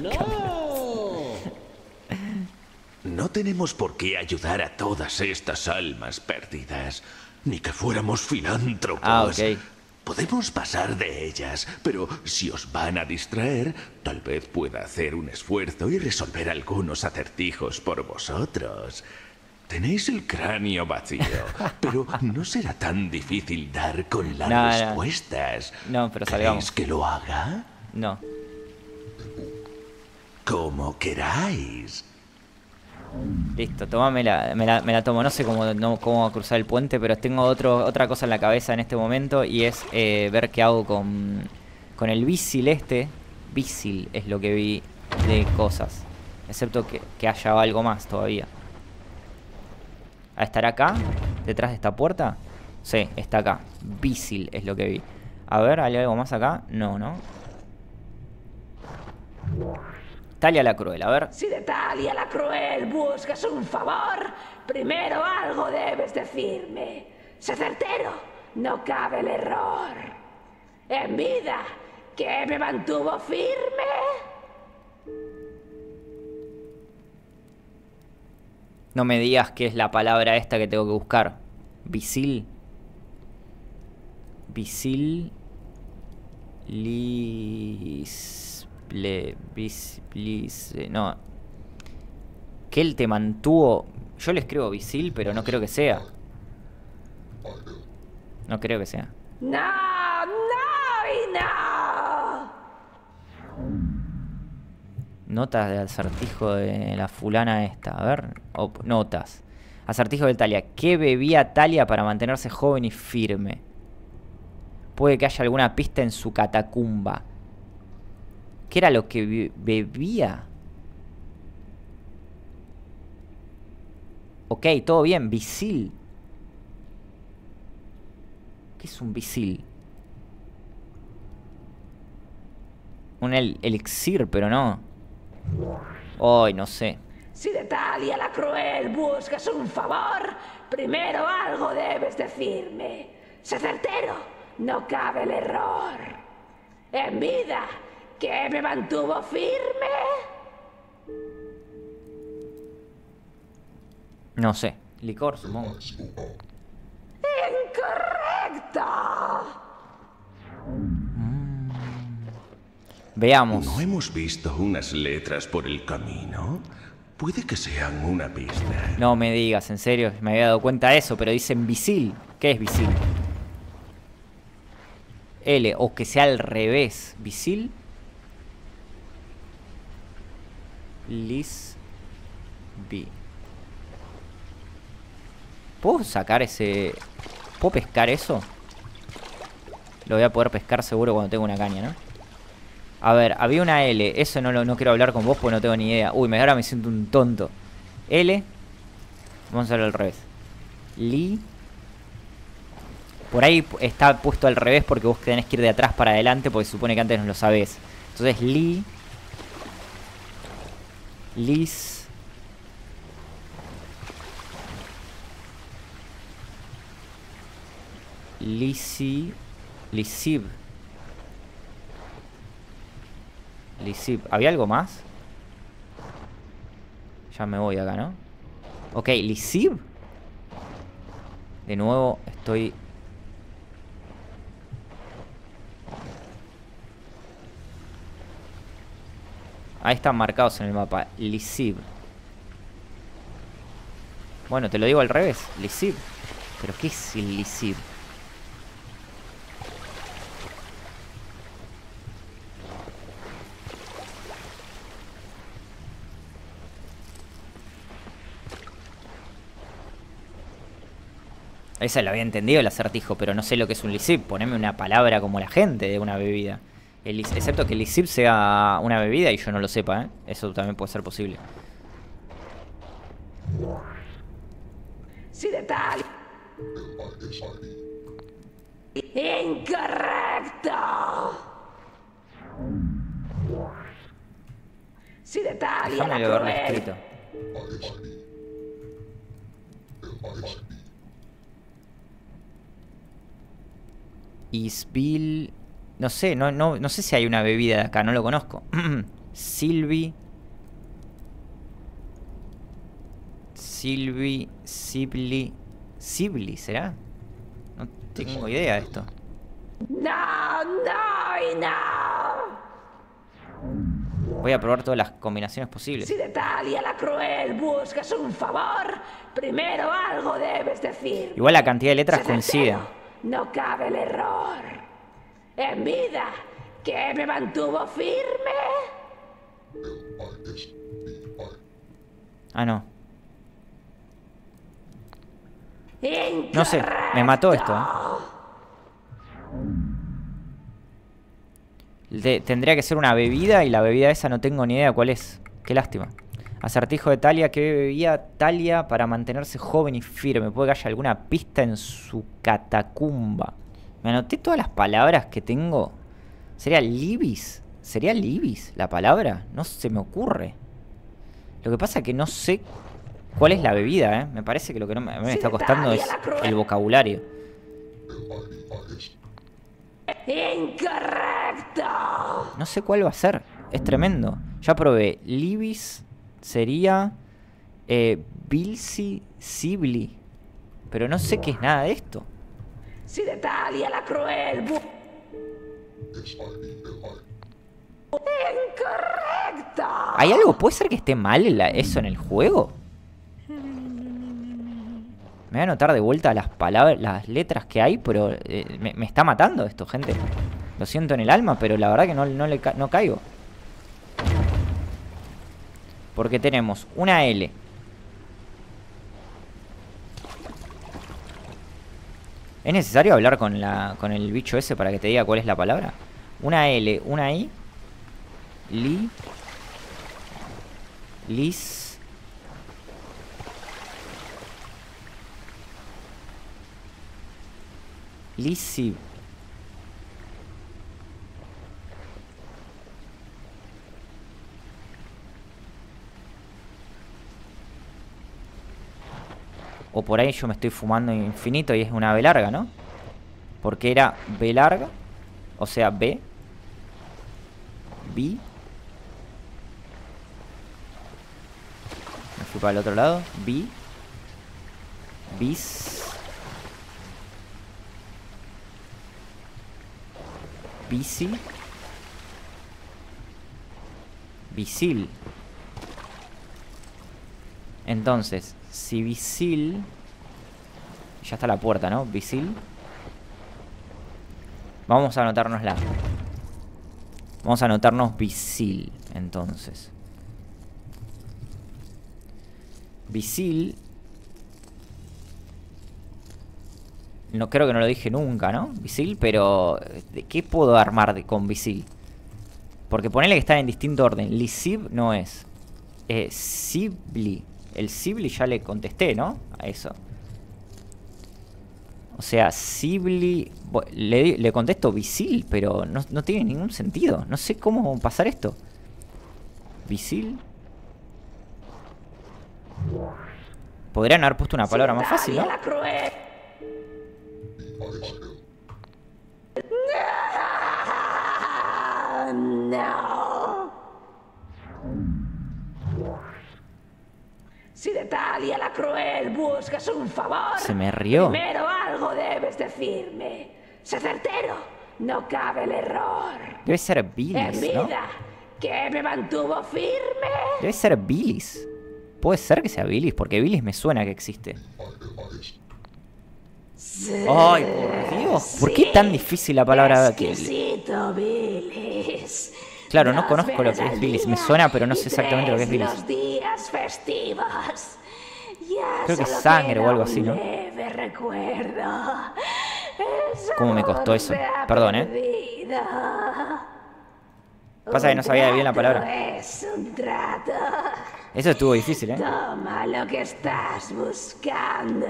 ¡No! No tenemos por qué ayudar a todas estas almas perdidas, ni que fuéramos filántropos. Ah, ok. Podemos pasar de ellas, pero si os van a distraer, tal vez pueda hacer un esfuerzo y resolver algunos acertijos por vosotros. Tenéis el cráneo vacío, pero no será tan difícil dar con las respuestas. No, pero salgamos. ¿Queréis que lo haga? No. Como queráis. Listo, tómamela, me la tomo. No sé cómo cruzar el puente, pero tengo otra cosa en la cabeza en este momento. Y es ver qué hago con el bisil este. Bisil es lo que vi de cosas. Excepto que haya algo más todavía. ¿A estar acá? ¿Detrás de esta puerta? Sí, está acá. Bisil es lo que vi. A ver, ¿hay algo más acá? No, ¿no? Talia la Cruel, a ver. Si de Talia la Cruel buscas un favor, primero algo debes decirme. Sé certero, no cabe el error. En vida, ¿qué me mantuvo firme? No me digas qué es la palabra esta que tengo que buscar. Bisil. Bisil. No. Que él te mantuvo. Yo le escribo Bisil, pero no creo que sea. No creo que sea. No, no, no. Notas de acertijo de la fulana esta. A ver. Notas. Acertijo de Talia. ¿Qué bebía Talia para mantenerse joven y firme? Puede que haya alguna pista en su catacumba. ¿Qué era lo que bebía? Ok, todo bien. Bisil. ¿Qué es un bisil? Un elixir, pero no. Ay, no sé. Si de Talia la Cruel buscas un favor, primero algo debes decirme. Sé certero, no cabe el error. En vida... ¿Qué me mantuvo firme? No sé. Licor, supongo. ¡Incorrecto! Veamos. ¿No hemos visto unas letras por el camino? Puede que sean una pista. No me digas, en serio, me había dado cuenta de eso, pero dicen Visil. ¿Qué es Visil? L, o que sea al revés. Visil. Lis. B. ¿Puedo sacar ese? ¿Puedo pescar eso? Lo voy a poder pescar seguro cuando tenga una caña, ¿no? A ver, había una L. Eso no quiero hablar con vos porque no tengo ni idea. Uy, ahora me siento un tonto. L. Vamos a hacerlo al revés. Li. Por ahí está puesto al revés porque vos tenés que ir de atrás para adelante porque se supone que antes no lo sabés. Entonces, Li. Lis. Lisi. Lisib. Lisib. ¿Había algo más? Ya me voy acá, ¿no? Ok, Lisib. De nuevo estoy... Ahí están marcados en el mapa. Lisib. Bueno, te lo digo al revés. Lisib. ¿Pero qué es el Lisib? Esa lo había entendido el acertijo, pero no sé lo que es un lisip. Poneme una palabra como la gente de una bebida. Excepto que el lisip sea una bebida y yo no lo sepa, ¿eh? Eso también puede ser posible. Sí, de tal. Incorrecto. Sí, de tal. Déjame verlo escrito. Isbil... No sé, no sé si hay una bebida de acá, no lo conozco. Silvi... Silvi... Sibli... Sibli, ¿será? No tengo idea de esto. No. Voy a probar todas las combinaciones posibles. Si de Talia la Cruel buscas un favor, primero algo debes decir. Igual la cantidad de letras coincide. No cabe el error. En vida, que me mantuvo firme. Ah, no. Incorrecto. No sé, me mató esto, ¿eh? Tendría que ser una bebida y la bebida esa no tengo ni idea cuál es. Qué lástima. Acertijo de Talia, que bebía Talia para mantenerse joven y firme. Puede que haya alguna pista en su catacumba. Me anoté todas las palabras que tengo. ¿Sería Libis? ¿Sería Libis la palabra? No se me ocurre. Lo que pasa es que no sé cuál es la bebida, ¿eh? Me parece que lo que no me está costando es el vocabulario. Incorrecto. No sé cuál va a ser. Es tremendo. Ya probé Libis... Sería Bilsi Sibli. Pero no sé qué es nada de esto. Si de Talia la Cruel. Incorrecto. ¿Hay algo? ¿Puede ser que esté mal eso en el juego? Me voy a anotar de vuelta las palabras, las letras que hay, pero me está matando esto, gente. Lo siento en el alma, pero la verdad que no caigo. Porque tenemos una L. ¿Es necesario hablar con el bicho ese para que te diga cuál es la palabra? Una L, una I. Li. Lis. Lisib. O por ahí yo me estoy fumando infinito y es una B larga, ¿no? Porque era B larga. O sea, B. B. Me fui para el otro lado. B. Bis. Bisi. Visil. Entonces, si Visil... Ya está la puerta, ¿no? Visil. Vamos a anotarnos la... Vamos a anotarnos Visil, entonces. Visil. No creo que no lo dije nunca, ¿no? Visil, pero... ¿Qué puedo armar con Visil? Porque ponele que están en distinto orden. Lisib no es. Sibli. El Sibli ya le contesté, ¿no? A eso. O sea, Sibli... Le contesto Visil, pero no tiene ningún sentido. No sé cómo pasar esto. Visil. Podrían haber puesto una palabra más fácil, ¿no? No. Si de Talia la Cruel buscas un favor, se me rió. Primero algo debes decirme. Sé certero, no cabe el error. Debe ser Bilis, ¿no? Que me mantuvo firme. Debe ser Bilis. Puede ser que sea Bilis, porque Bilis me suena que existe. Ay, por Dios, ¿por qué tan difícil la palabra que... Bilis. Claro, no conozco lo que es Bilis, me suena, pero no sé exactamente lo que es Bilis. Creo que es sangre o algo así, ¿no? ¿Cómo me costó eso? Perdón, ¿eh? Pasa que no sabía bien la palabra. Eso estuvo difícil, ¿eh? Toma lo que estás buscando.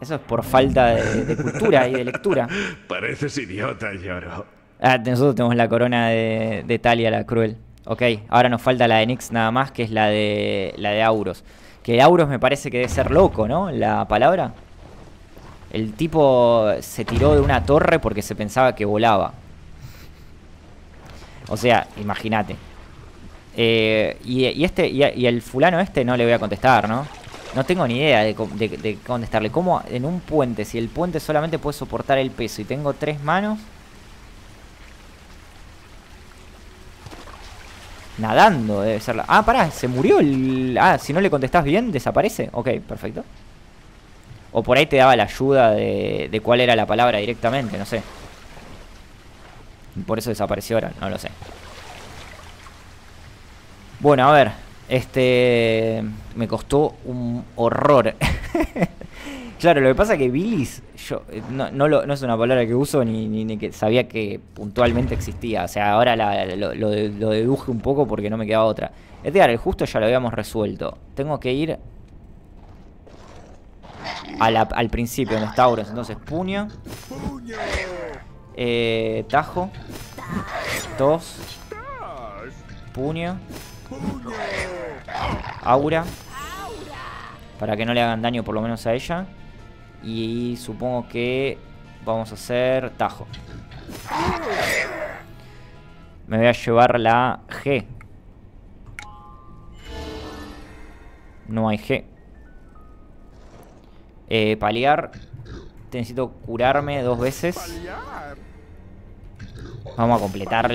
Eso es por falta de cultura y de lectura. Pareces idiota, lloro. Ah, nosotros tenemos la corona de Talia la Cruel. Ok, ahora nos falta la de Nyx nada más, que es la de Auros. Que Auros me parece que debe ser loco, ¿no? La palabra. El tipo se tiró de una torre porque se pensaba que volaba. O sea, imagínate. Y el fulano este no le voy a contestar, ¿no? No tengo ni idea de contestarle. ¿Cómo en un puente? Si el puente solamente puede soportar el peso y tengo 3 manos. Nadando debe ser la... Ah, pará, se murió el... Ah, si no le contestás bien, desaparece. Ok, perfecto. O por ahí te daba la ayuda de cuál era la palabra directamente, no sé. Por eso desapareció ahora, no lo sé. Bueno, a ver... me costó un horror. Claro, lo que pasa es que Bilis yo, no es una palabra que uso ni que sabía que puntualmente existía. O sea, ahora lo deduje un poco porque no me quedaba otra. Edgar, el justo ya lo habíamos resuelto. Tengo que ir al principio, en los Tauros. Entonces, puño, tajo, tos, puño, Aura, para que no le hagan daño por lo menos a ella. Y supongo que vamos a hacer tajo. Me voy a llevar la G. No hay G. Paliar. Necesito curarme 2 veces. Vamos a completar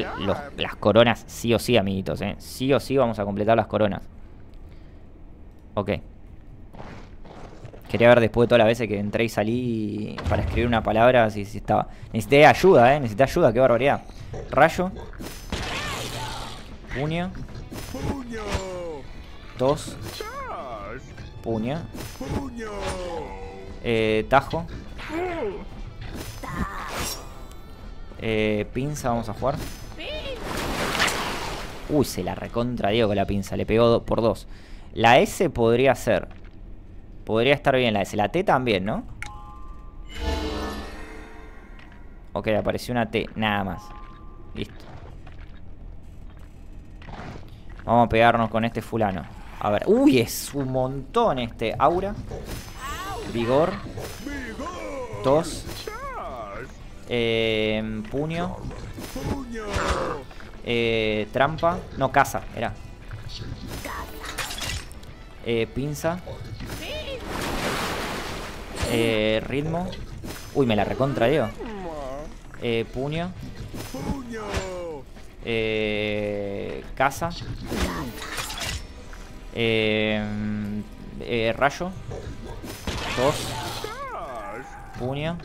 las coronas sí o sí, amiguitos, ¿eh? Sí o sí vamos a completar las coronas. Ok. Quería ver después de todas las veces que entré y salí para escribir una palabra si estaba... Necesité ayuda, ¿eh? Necesité ayuda, qué barbaridad. Rayo. Puño. Tos. Puño. Tajo. Pinza, vamos a jugar. Uy, se la recontra dio con la pinza. Le pegó por 2. La S podría ser. Podría estar bien la S. La T también, ¿no? Ok, apareció una T. Nada más. Listo. Vamos a pegarnos con este fulano. A ver. Uy, es un montón este. Aura. Vigor. Tos. Puño. Trampa. No, caza, era. Pinza. Ritmo. Uy, me la recontra dio. Puño. casa. Rayo. Dos. Puño.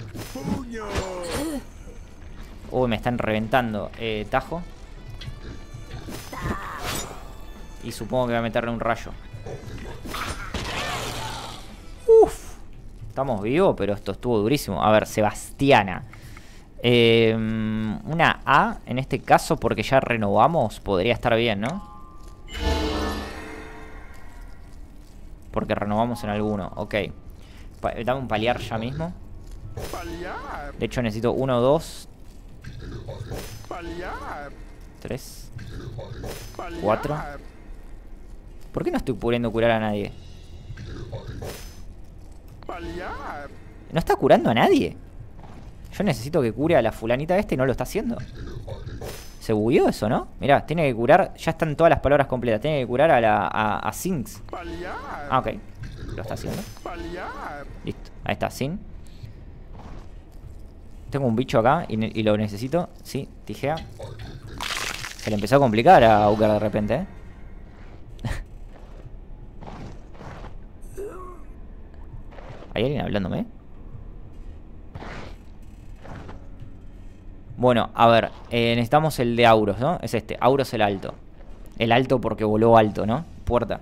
Uy, me están reventando. Tajo. Y supongo que voy a meterle un rayo. Uf. Estamos vivos, pero esto estuvo durísimo. A ver, Sebastiana. Una A en este caso, porque ya renovamos. Podría estar bien, ¿no? Porque renovamos en alguno. Ok. Dame un paliar ya mismo. De hecho necesito uno, dos, tres, cuatro. ¿Por qué no estoy pudiendo curar a nadie? ¿No está curando a nadie? Yo necesito que cure a la fulanita esta y no lo está haciendo. Se bugueó eso, ¿no? Mirá, tiene que curar. Ya están todas las palabras completas. Tiene que curar a la a Sings. Ah, ok. Lo está haciendo. Listo. Ahí está, Sin. Tengo un bicho acá y lo necesito. Sí, tijera. Se le empezó a complicar a Uker de repente, ¿eh? ¿Hay alguien hablándome? Bueno, a ver, necesitamos el de Auros, ¿no? Es este, Auros el alto. El alto porque voló alto, ¿no? Puerta.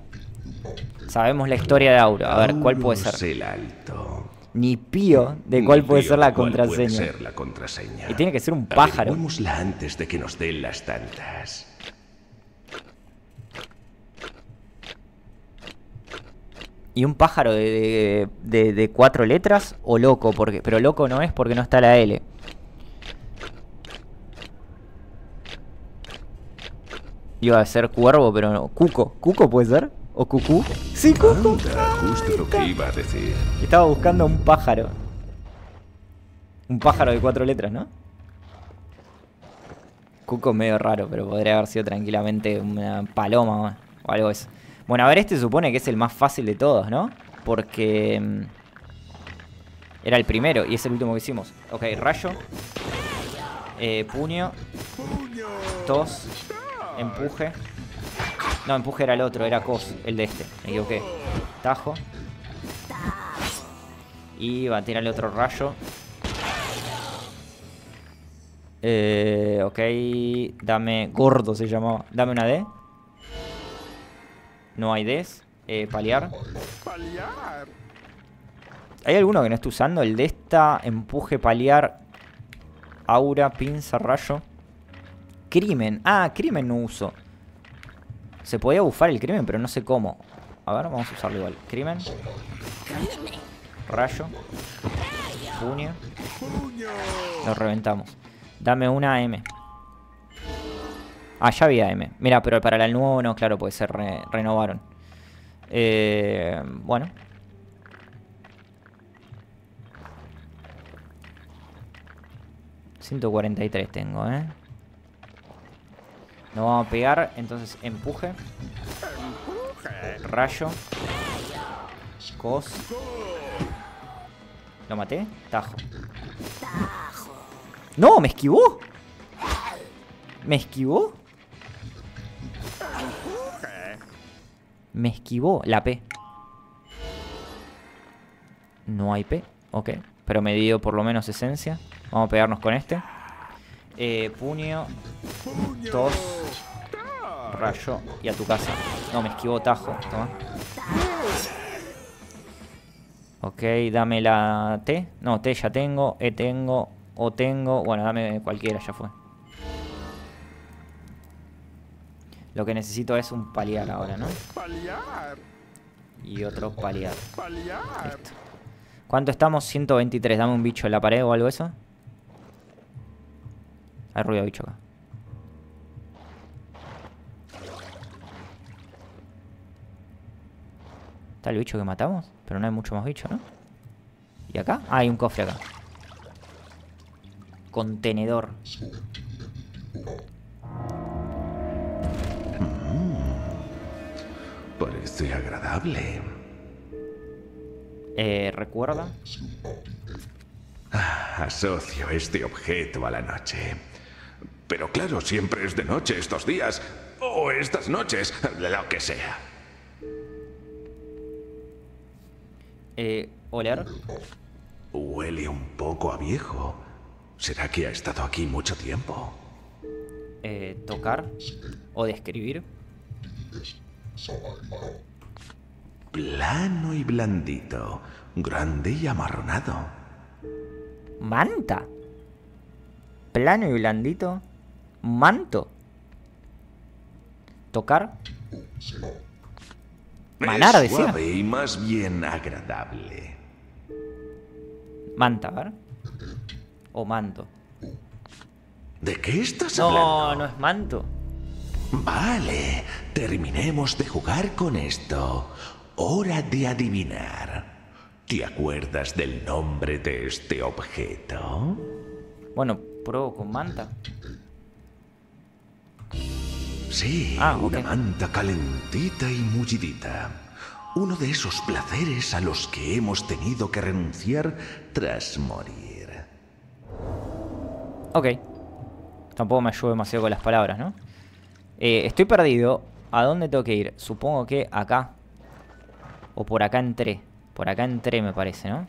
Sabemos la historia de Auros. A ver, ¿cuál puede ser? El alto. Ni pío de cuál puede ser la contraseña. Y tiene que ser un pájaro. Averigüémosla antes de que nos den las tantas. Y un pájaro de cuatro letras o loco, porque, pero loco no es porque no está la L. Iba a ser cuervo, pero no. Cuco. ¿Cuco puede ser? ¿O cucú? Sí, cuco. Justo lo que iba a decir. Estaba buscando un pájaro. Un pájaro de cuatro letras, ¿no? Cuco es medio raro, pero podría haber sido tranquilamente una paloma o algo así. Bueno, a ver, este supone que es el más fácil de todos, ¿no? Porque era el primero y es el último que hicimos. Ok, rayo. Puño. Tos. Empuje. No, empuje era el otro, era Cos, el de este. Me equivoqué. Tajo. Y va a tirar el otro rayo. Ok. Dame. Gordo se llamaba. Dame una D. No hay Ds. Paliar. ¿Hay alguno que no esté usando? El de esta. Empuje, paliar. Aura, pinza, rayo. Crimen. Ah, crimen no uso. Se podía bufar el crimen, pero no sé cómo. A ver, vamos a usarlo igual. Crimen. Rayo. Puño. Lo reventamos. Dame una M. Ah, ya había M. Mira, pero para el nuevo no, claro, puede ser. Renovaron. Bueno. ...143 tengo, ¿eh? No vamos a pegar, entonces empuje. Rayo. Cos. Lo maté. Tajo. ¡No! ¡Me esquivó! ¿Me esquivó? Me esquivó la P. No hay P. Ok. Pero me dio por lo menos esencia. Vamos a pegarnos con este. Puño. Tos. Rayo. Y a tu casa. No, me esquivó tajo. Toma. Ok, dame la T. No, T ya tengo. E tengo. O tengo. Bueno, dame cualquiera, ya fue. Lo que necesito es un paliar ahora, ¿no? Y otro paliar. Listo. ¿Cuánto estamos? 123. Dame un bicho en la pared o algo eso. Hay ruido de bicho acá. Está el bicho que matamos, pero no hay mucho más bicho, ¿no? ¿Y acá? Ah, hay un cofre acá. Contenedor. Parece agradable. ¿Recuerda? Asocio este objeto a la noche. Pero claro, siempre es de noche estos días. o estas noches, lo que sea. ¿Oler? Huele un poco a viejo. ¿Será que ha estado aquí mucho tiempo? ¿Tocar? ¿O describir? Plano y blandito. Grande y amarronado. ¿Manta? Plano y blandito. Manto. Tocar. Manar, decía. Suave y más bien agradable. Manta, ¿verdad? O manto. ¿De qué estás hablando? No, no es manto. Vale, terminemos de jugar con esto. Hora de adivinar. ¿Te acuerdas del nombre de este objeto? Bueno, pruebo con manta. Sí, una manta calentita y mullidita. Uno de esos placeres a los que hemos tenido que renunciar tras morir. Ok. Tampoco me ayudo demasiado con las palabras, ¿no? Estoy perdido. ¿A dónde tengo que ir? Supongo que acá. O por acá entré. Por acá entré, me parece, ¿no?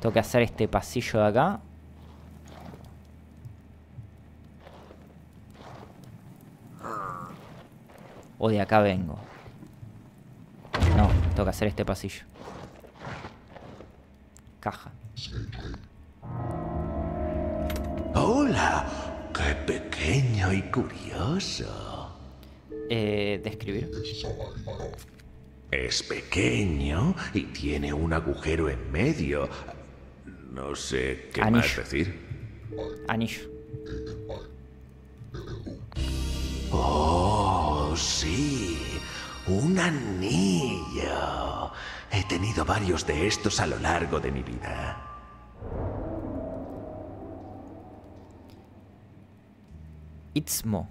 Tengo que hacer este pasillo de acá. O de acá vengo. No, tengo que hacer este pasillo. Caja. ¡Hola! ¡Qué pequeño y curioso! Describir. Es pequeño y tiene un agujero en medio. No sé qué más decir. Anillo. Oh, sí. Un anillo. He tenido varios de estos a lo largo de mi vida. Istmo.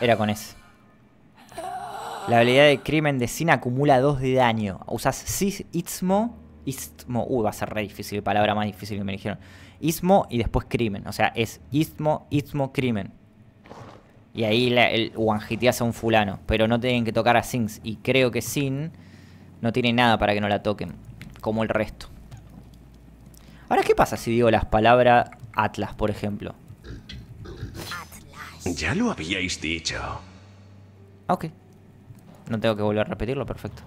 Era con ese. La habilidad de crimen de Sin acumula 2 de daño. Usas Sis, Istmo, Istmo. Va a ser re difícil, palabra más difícil que me dijeron. Istmo y después crimen. O sea, es Istmo, Istmo, crimen. Y ahí el guanjiteas a un fulano. Pero no tienen que tocar a Sins. Y creo que Sin no tiene nada para que no la toquen. Como el resto. Ahora, ¿qué pasa si digo las palabras Atlas, por ejemplo? Atlas. Ya lo habíais dicho. Ok. No tengo que volver a repetirlo, perfecto.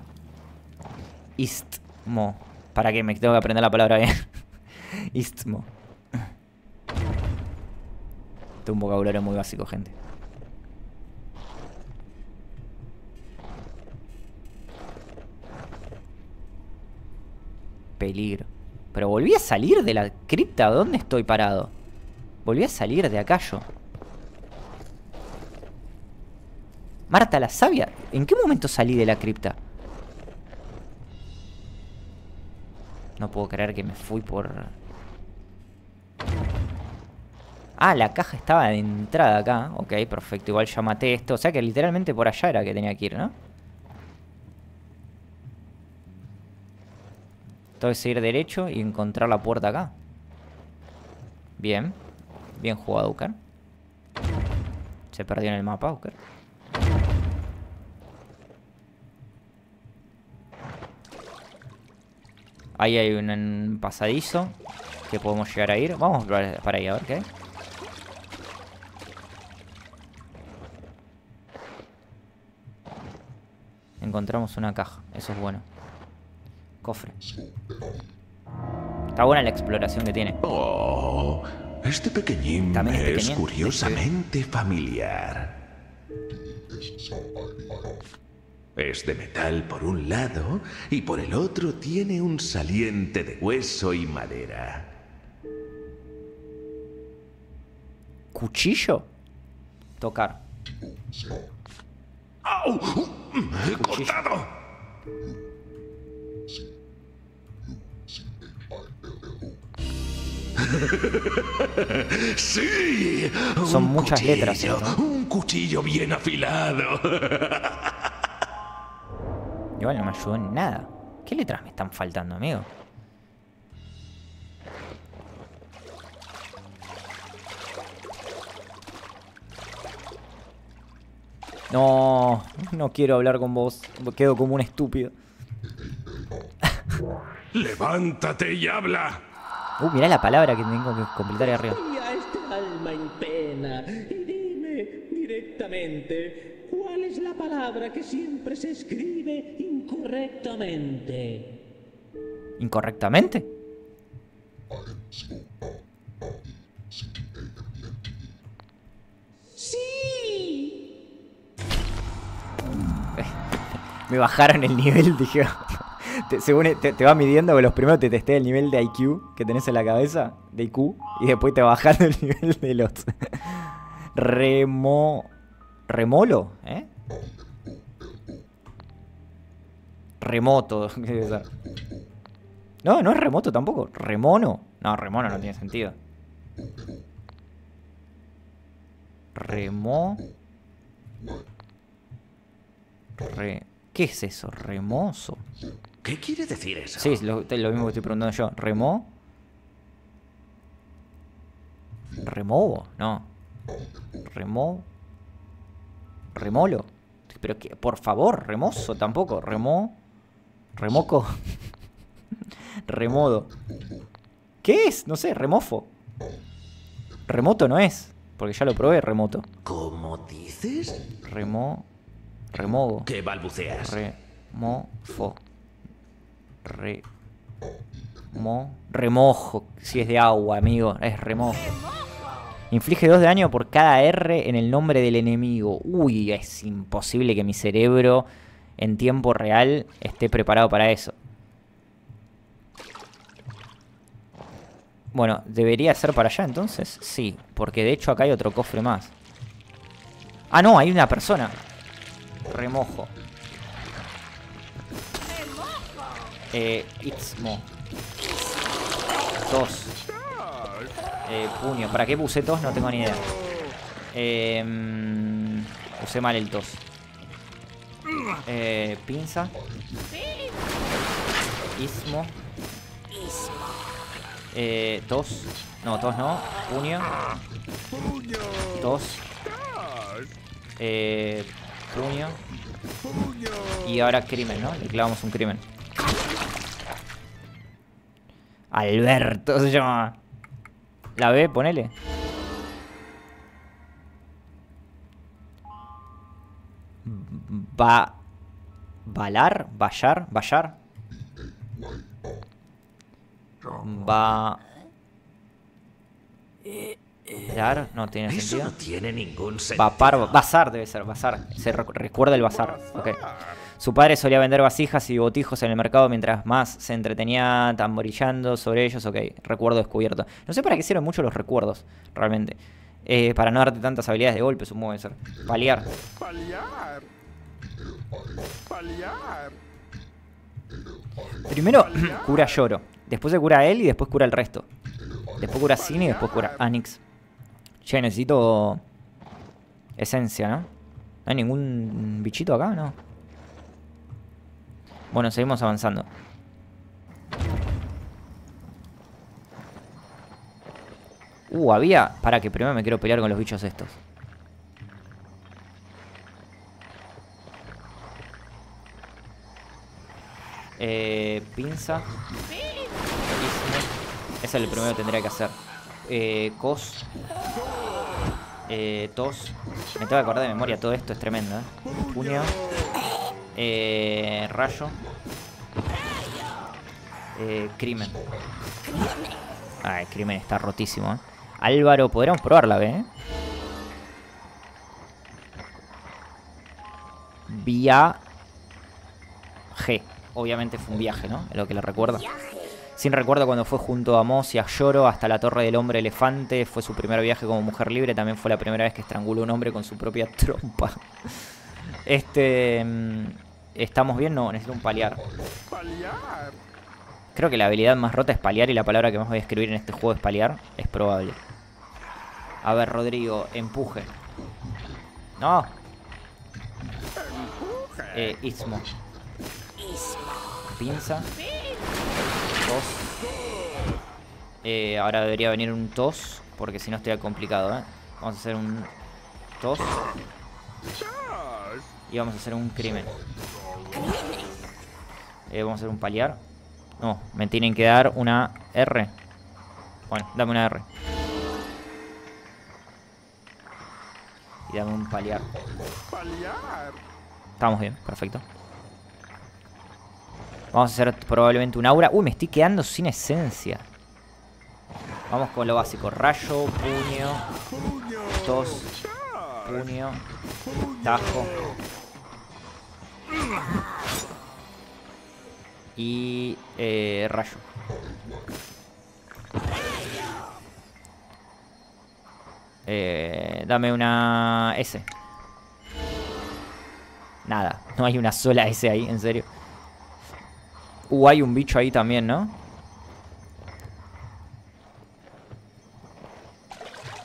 Istmo. ¿Para qué? Me tengo que aprender la palabra bien. Istmo. Tengo un vocabulario muy básico, gente. Peligro. Pero volví a salir de la cripta. ¿Dónde estoy parado? Volví a salir de acá yo. Marta la Sabia, ¿en qué momento salí de la cripta? No puedo creer que me fui por... Ah, la caja estaba de entrada acá. Ok, perfecto, igual ya maté esto. O sea que literalmente por allá era que tenía que ir, ¿no? Tengo que seguir derecho y encontrar la puerta acá. Bien. Bien jugado, Uker. Se perdió en el mapa, Uker. Ahí hay un pasadizo que podemos llegar a ir. Vamos para ahí a ver qué hay. Encontramos una caja. Eso es bueno. Cofre. Está buena la exploración que tiene. Oh, este pequeñín también es curiosamente familiar. Es de metal por un lado y por el otro tiene un saliente de hueso y madera. ¿Cuchillo? Tocar. ¡Au! ¡Me he cortado! ¡Sí! Son muchas letras, ¿no? Un cuchillo bien afilado. Igual no me ayudó en nada. ¿Qué letras me están faltando, amigo? No, no quiero hablar con vos. Quedo como un estúpido. Levántate y habla. Mirá la palabra que tengo que completar ahí arriba. A esta alma en pena y dime directamente cuál es la palabra que siempre se escribe incorrectamente. ¿Incorrectamente? Sí. Me bajaron el nivel, dije. Según te va midiendo que los primeros te testé el nivel de IQ que tenés en la cabeza, de IQ, y después te va bajando el nivel de los... Remolo, ¿eh? Remoto, ¿qué es eso? No, no es remoto tampoco. ¿Remono? No, remono no tiene sentido. ¿Qué es eso? ¿Remoso? ¿Qué quiere decir eso? Sí, es lo mismo que estoy preguntando yo. ¿Remo? ¿Removo? No. ¿Remolo? Pero que, por favor, remoso tampoco. ¿Remoco? ¿Remodo? ¿Qué es? No sé, remofo. Remoto no es, porque ya lo probé, remoto. ¿Cómo dices? Remogo. ¿Qué balbuceas? Remofo. Remojo. Si es de agua, amigo. Es remojo. Inflige 2 de daño por cada R en el nombre del enemigo. Uy, es imposible que mi cerebro en tiempo real esté preparado para eso. Bueno, ¿debería ser para allá entonces? Sí, porque de hecho acá hay otro cofre más. Ah, no, hay una persona. Remojo. Itzmo. Tos. Puño. ¿Para qué puse tos? No tengo ni idea. Usé mal el tos. Pinza. Istmo. Tos. No, tos no. Puño. Tos. Puño. Y ahora crimen, ¿no? Le clavamos un crimen. Alberto se llama. La B, ponele. Balar, vallar. No tiene sentido. Eso no tiene ningún sentido. Bazar debe ser, bazar. Se recuerda el bazar. Okay. Su padre solía vender vasijas y botijos en el mercado mientras más se entretenía tamborillando sobre ellos. Ok, recuerdo descubierto. No sé para qué sirven mucho los recuerdos, realmente. Para no darte tantas habilidades de golpe, supongo que ser. Paliar. Primero cura Lloro. Después se cura él y después cura el resto. Después cura Cine y después cura Anix. Che, necesito esencia, ¿no? ¿No hay ningún bichito acá? No. Bueno, seguimos avanzando. Había... Pará, que primero me quiero pelear con los bichos estos. Pinza. Ese es el primero que tendría que hacer. Cos. Tos. Me tengo que acordar de memoria, todo esto es tremendo, ¿eh? Puño. Rayo. Crimen. Ay, crimen está rotísimo, ¿eh? Álvaro, podríamos probar la B, ¿eh? Viaje. Obviamente fue un viaje, ¿no? Es lo que le recuerda. Sin recuerdo cuando fue junto a Moss y a Lloro hasta la Torre del Hombre Elefante. Fue su primer viaje como mujer libre. También fue la primera vez que estranguló a un hombre con su propia trompa. ¿Estamos bien? No, necesito un paliar. Creo que la habilidad más rota es paliar y la palabra que más voy a escribir en este juego es paliar. Es probable. A ver, Rodrigo, empuje. No. Istmo. pinza. Tos. Ahora debería venir un tos, porque si no estaría complicado, ¿eh? Vamos a hacer un tos. Y vamos a hacer un crimen. Vamos a hacer un paliar. No, me tienen que dar una R. Bueno, dame una R. Y dame un paliar. Estamos bien, perfecto. Vamos a hacer probablemente un aura. Uy, me estoy quedando sin esencia. Vamos con lo básico. Rayo, puño, tos, puño, tajo. Y rayo. Dame una S. Nada, no hay una sola S ahí, en serio. Hay un bicho ahí también, ¿no?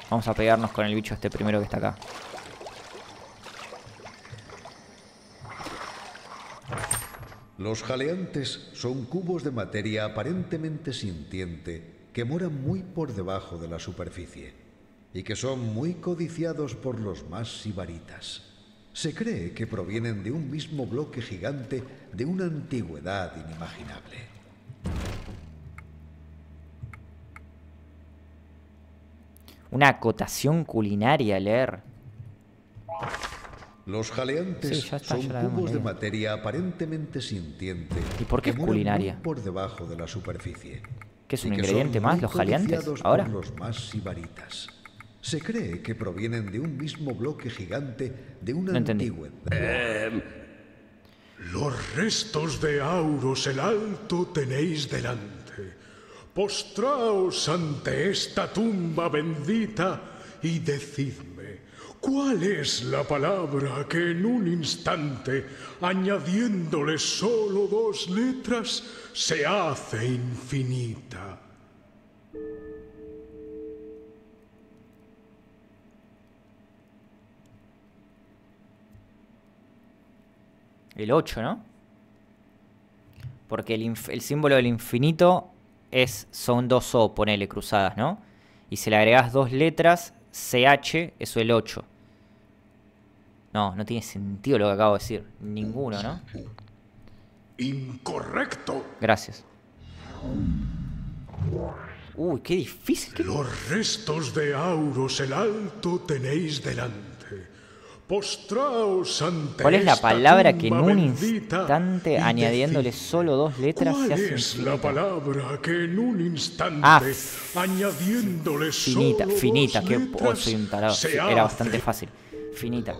Vamos a pegarnos con el bicho este primero que está acá. Los jaleantes son cubos de materia aparentemente sintiente que moran muy por debajo de la superficie y que son muy codiciados por los más sibaritas. Se cree que provienen de un mismo bloque gigante de una antigüedad inimaginable. Una acotación culinaria, leer. Los jaleantes son cubos de materia aparentemente sintiente. ¿Y por qué es culinaria? Por debajo de la superficie. ¿Qué es un ingrediente más, los jaleantes? Ahora. Los más sibaritas. Se cree que provienen de un mismo bloque gigante de una antigüedad. Los restos de Auros el Alto tenéis delante. Postraos ante esta tumba bendita y decidme, ¿cuál es la palabra que en un instante, añadiéndole solo dos letras, se hace infinita? El 8, ¿no? Porque el símbolo del infinito es, son dos O, ponele, cruzadas, ¿no? Y si le agregás dos letras, CH, eso es el 8. No, no tiene sentido lo que acabo de decir. Ninguno, ¿no? Incorrecto. Gracias. Uy, qué difícil. Los restos de Auros el Alto tenéis delante. ¿Cuál es la palabra que en un instante, añadiéndole solo dos letras, se hace infinita? Finita, finita, que soy un tarado. Era bastante fácil. Finita.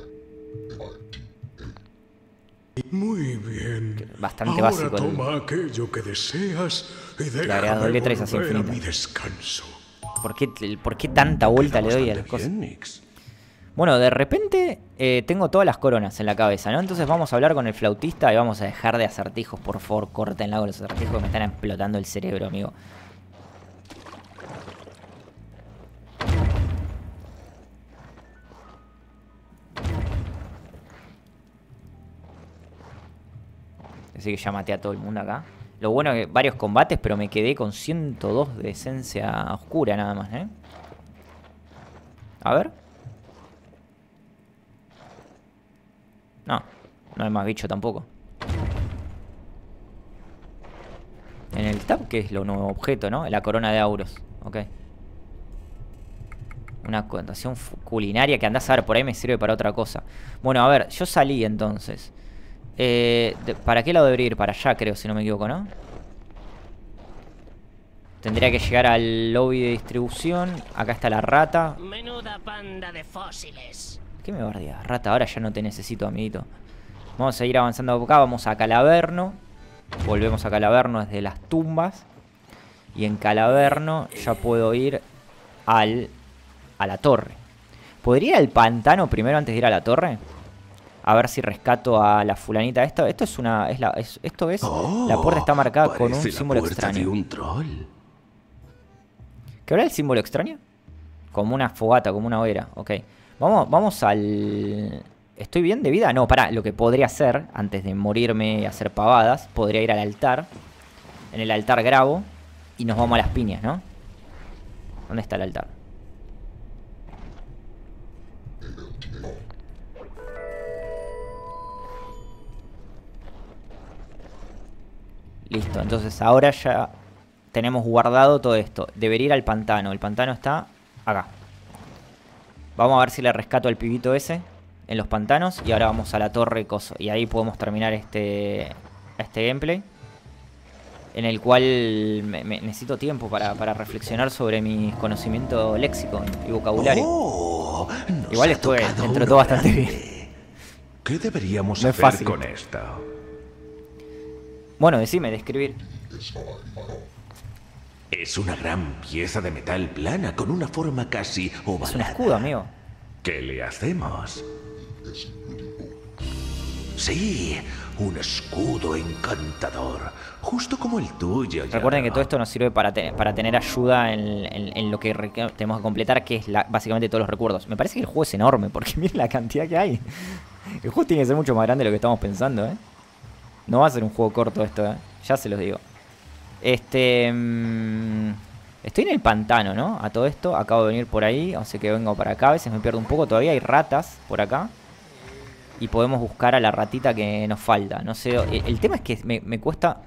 Muy bien. Bastante básico. Toma aquello que deseas y le agregas dos letras y se hace infinita. ¿Por qué tanta vuelta le doy a las cosas? Bueno, de repente tengo todas las coronas en la cabeza, ¿no? Entonces vamos a hablar con el flautista y vamos a dejar de acertijos. Por favor, córtenla con los acertijos que me están explotando el cerebro, amigo. Así que ya maté a todo el mundo acá. Lo bueno es que varios combates, pero me quedé con 102 de esencia oscura nada más, ¿eh? A ver. No, no hay más bicho tampoco. En el tab, que es lo nuevo objeto, ¿no? La corona de Auros. Ok. Una acotación culinaria que andás a ver, por ahí me sirve para otra cosa. Bueno, a ver, yo salí entonces. ¿Para qué lado debería ir? Para allá, creo, si no me equivoco, ¿no? Tendría que llegar al lobby de distribución. Acá está la rata. Menuda panda de fósiles. ¿Qué me bardea? Rata, ahora ya no te necesito, amiguito. Vamos a ir avanzando acá. Vamos a Calaverno. Volvemos a Calaverno desde las tumbas. Y en Calaverno ya puedo ir a la torre. ¿Podría ir al pantano primero antes de ir a la torre? A ver si rescato a la fulanita. Esto es una... esto es... la puerta está marcada con un símbolo extraño. De un troll. ¿Qué habrá el símbolo extraño? Como una fogata, como una hoguera. Ok. Vamos al... ¿Estoy bien de vida? No, pará. Lo que podría hacer, antes de morirme y hacer pavadas, podría ir al altar. En el altar grabo y nos vamos a las piñas, ¿no? ¿Dónde está el altar? Listo, entonces ahora ya tenemos guardado todo esto. Debería ir al pantano. El pantano está acá. Vamos a ver si le rescato al pibito ese en los pantanos. Y ahora vamos a la torre coso. Y ahí podemos terminar este gameplay. En el cual necesito tiempo para reflexionar sobre mis conocimientos léxico y vocabulario. Oh, igual estuve dentro todo bastante bien. ¿Qué deberíamos hacer con esto? Bueno, decime, describir. Es una gran pieza de metal plana con una forma casi ovalada. Es un escudo, amigo. ¿Qué le hacemos? Sí, un escudo encantador, justo como el tuyo. Recuerden que todo esto nos sirve para tener ayuda en lo que tenemos que completar, que es básicamente todos los recuerdos. Me parece que el juego es enorme, porque miren la cantidad que hay. El juego tiene que ser mucho más grande de lo que estamos pensando, ¿eh? No va a ser un juego corto esto, ¿eh? Ya se los digo. Estoy en el pantano, ¿no? A todo esto, acabo de venir por ahí, o sea que vengo para acá. A veces me pierdo un poco, todavía hay ratas por acá. Y podemos buscar a la ratita que nos falta. No sé, el tema es que me cuesta...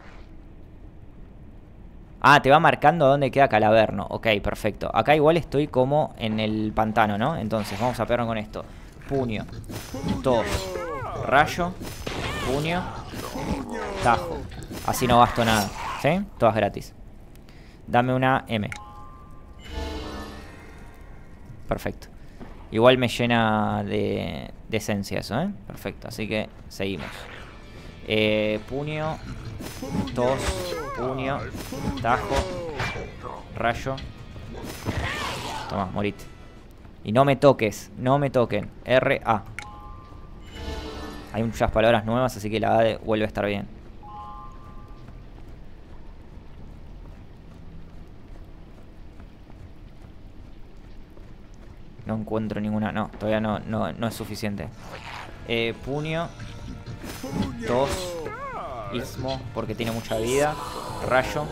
Ah, te va marcando dónde queda Calaverno. Ok, perfecto. Acá igual estoy como en el pantano, ¿no? Entonces, vamos a pegarnos con esto. Puño. Tos. Rayo. Puño. Tajo. Así no gasto nada, ¿sí? Todas gratis. Dame una M. Perfecto. Igual me llena de esencia eso, ¿eh? Perfecto, así que seguimos. Puño. Tos. Puño. Tajo. Rayo. Toma, morite. Y no me toques, no me toquen. R-A. Hay muchas palabras nuevas, así que la A vuelve a estar bien. No encuentro ninguna. No, todavía no es suficiente. Puño. Tos. Istmo, porque tiene mucha vida. Rayo.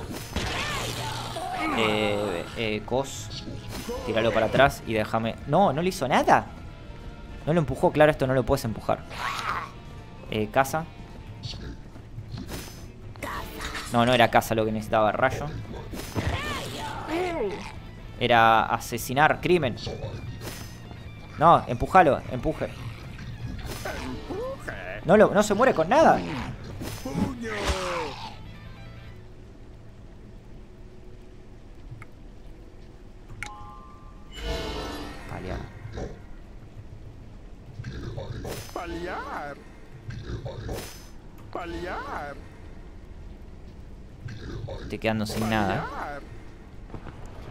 Cos. Tíralo para atrás y déjame... No, no le hizo nada. No lo empujó, claro, esto no lo puedes empujar. Casa. No, no era casa lo que necesitaba. Rayo. Era asesinar, crimen. No, empujalo, empuje. No se muere con nada. Paliar. Paliar. Paliar. Estoy quedando sin nada.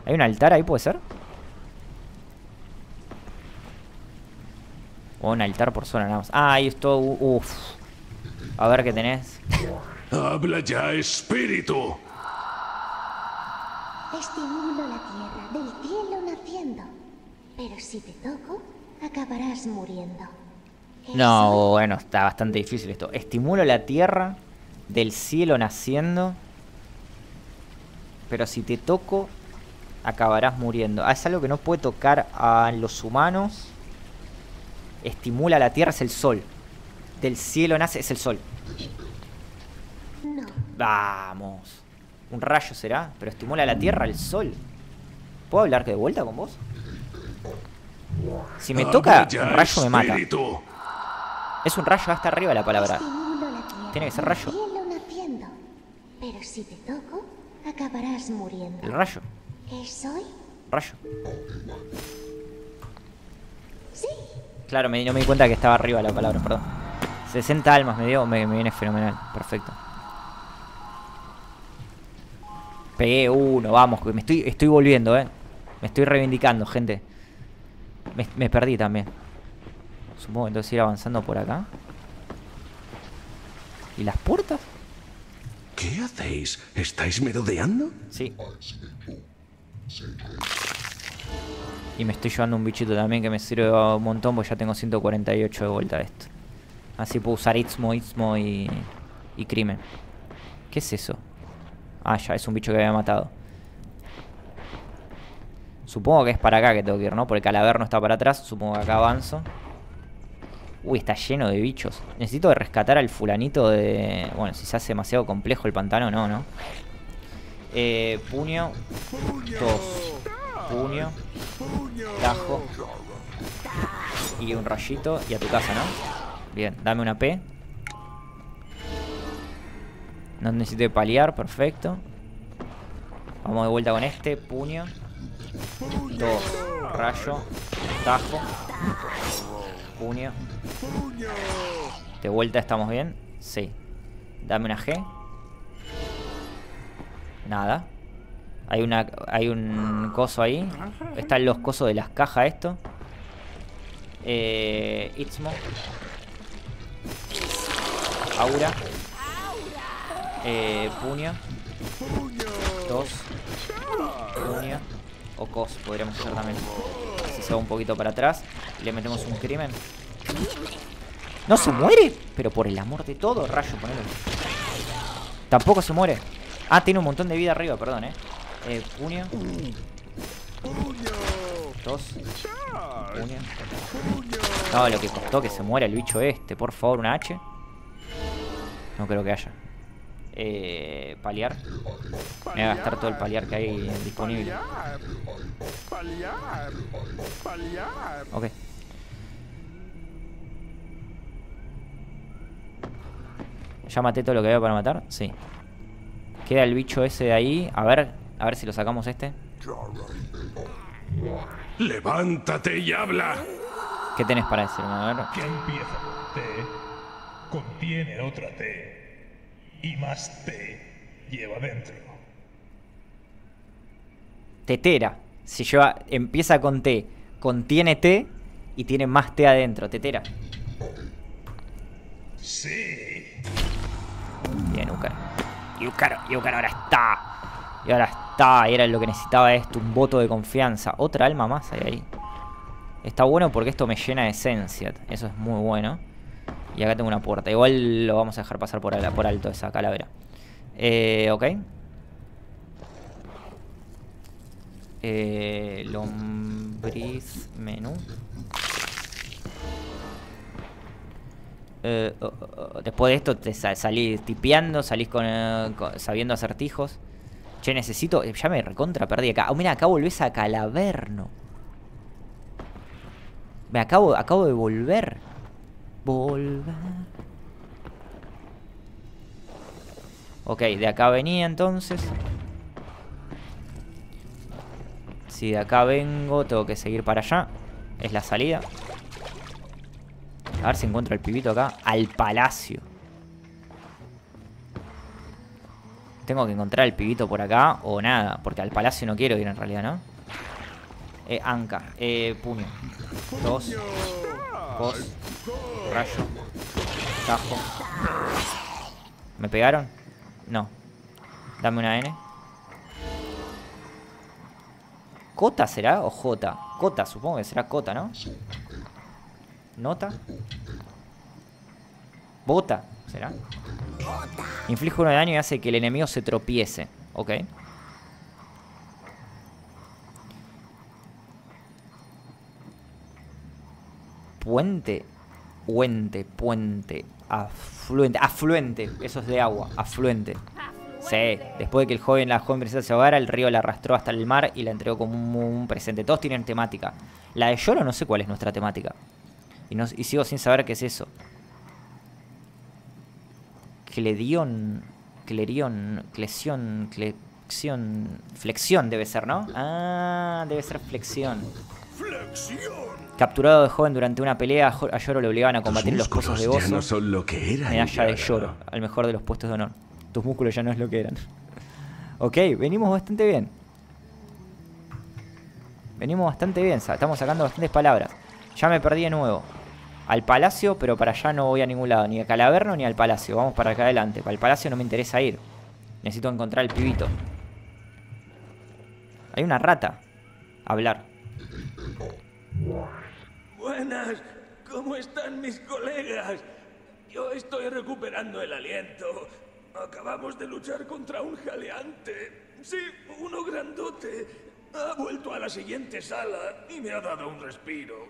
¿Hay un altar ahí, puede ser? O un altar por zona nada más. Ah, ahí es todo... Uff. A ver qué tenés. ¡Habla ya, espíritu! Este himno a la tierra, del cielo naciendo. Pero si te toco, acabarás muriendo. No, bueno, está bastante difícil esto. Estimulo la tierra, del cielo naciendo. Pero si te toco... acabarás muriendo. Ah, es algo que no puede tocar a los humanos. Estimula la tierra, es el sol. Del cielo nace, es el sol. No. Vamos. Un rayo será, pero estimula la tierra, el sol. ¿Puedo hablar de vuelta con vos? Si me toca, un rayo me mata. Es un rayo hasta arriba la palabra. Tiene que ser rayo. Pero si te toco, acabarás muriendo. El rayo. Rayo. Sí. Claro, no me di cuenta que estaba arriba la palabra, perdón. 60 almas me dio, me viene fenomenal. Perfecto. Pegué uno, vamos, me estoy volviendo, Me estoy reivindicando, gente. Me perdí también. Supongo que entonces ir avanzando por acá. ¿Y las puertas? ¿Qué hacéis? ¿Estáis merodeando? Sí. Y me estoy llevando un bichito también que me sirve un montón, porque ya tengo 148 de vuelta de esto. Así puedo usar Istmo y Crimen. ¿Qué es eso? Ah, ya, es un bicho que había matado. Supongo que es para acá que tengo que ir, ¿no? Porque el calaverno está para atrás. Supongo que acá avanzo. Uy, está lleno de bichos. Necesito rescatar al fulanito de... Bueno, si se hace demasiado complejo el pantano, no, ¿no? Puño. Dos. Puño. Tajo. Y un rayito. Y a tu casa, ¿no? Bien, dame una P. No necesito paliar, perfecto. Vamos de vuelta con este. Puño. Dos. Rayo. Tajo. Puño. De vuelta, ¿estamos bien? Sí. Dame una G. Nada. Hay un coso ahí. Están los cosos de las cajas esto. Istmo. Aura. Puño. Dos. Puño. O cos podríamos hacer también. Si se va un poquito para atrás. Le metemos un crimen. ¡No se muere! Pero por el amor de todo, rayo, ponelo. Tampoco se muere. Ah, tiene un montón de vida arriba, perdón, puño. Dos. Puño. No, lo que costó que se muera el bicho este. Por favor, una H. No creo que haya. Paliar. Me voy a gastar todo el paliar que hay disponible. Ok. ¿Ya maté todo lo que había para matar? Sí. Queda el bicho ese de ahí. A ver si lo sacamos este. Levántate y habla. ¿Qué tenés para decirme? A ver. Que empieza con T, contiene otra T y más T lleva dentro. Tetera. Si lleva, empieza con T, contiene T y tiene más T adentro. Tetera. Sí. Bien, Ukernan ahora está. Y ahora está. Era lo que necesitaba esto. Un voto de confianza. Otra alma más hay ahí. Está bueno porque esto me llena de esencia. Eso es muy bueno. Y acá tengo una puerta. Igual lo vamos a dejar pasar por alto esa calavera. Ok. Lombriz menú. Después de esto te salís tipeando, salís con sabiendo acertijos. Che, necesito... ya me recontra perdí acá. Oh, mira, acá volvés a calaverno. Me acabo de volver. Ok, de acá venía entonces. Si de acá vengo, tengo que seguir para allá. Es la salida. A ver si encuentro al pibito acá. Al palacio. Tengo que encontrar al pibito por acá o nada. Porque al palacio no quiero ir en realidad, ¿no? Anca. Puño. Dos. Cos. Rayo. Tajo. ¿Me pegaron? No. Dame una N. ¿Cota será o J? Cota, supongo que será Cota, ¿no? Nota. Bota, ¿será? Inflige 1 de daño y hace que el enemigo se tropiece. Ok. Puente. Puente, puente. Afluente. Afluente. Eso es de agua. Afluente. Sí. Después de que la joven princesa se ahogara, el río la arrastró hasta el mar y la entregó como un presente. Todos tienen temática. La de Yoro no sé cuál es nuestra temática. Y sigo sin saber qué es eso. Cledión. Clerión. Clesión. Clexión. Flexión debe ser, ¿no? Ah, debe ser flexión. ¡Flexión! Capturado de joven durante una pelea, a Yoro le obligaban a combatir los pozos de gozo. No son lo que eran. Medalla de Yoro, al mejor de los puestos de honor. Tus músculos ya no es lo que eran. Ok, venimos bastante bien. Venimos bastante bien. Estamos sacando bastantes palabras. Ya me perdí de nuevo. Al palacio, pero para allá no voy a ningún lado. Ni al calaverno ni al palacio. Vamos para acá adelante. Para el palacio no me interesa ir. Necesito encontrar al pibito. Hay una rata. Hablar. Buenas, ¿cómo están mis colegas? Yo estoy recuperando el aliento. Acabamos de luchar contra un jaleante. Sí, uno grandote. Ha vuelto a la siguiente sala y me ha dado un respiro.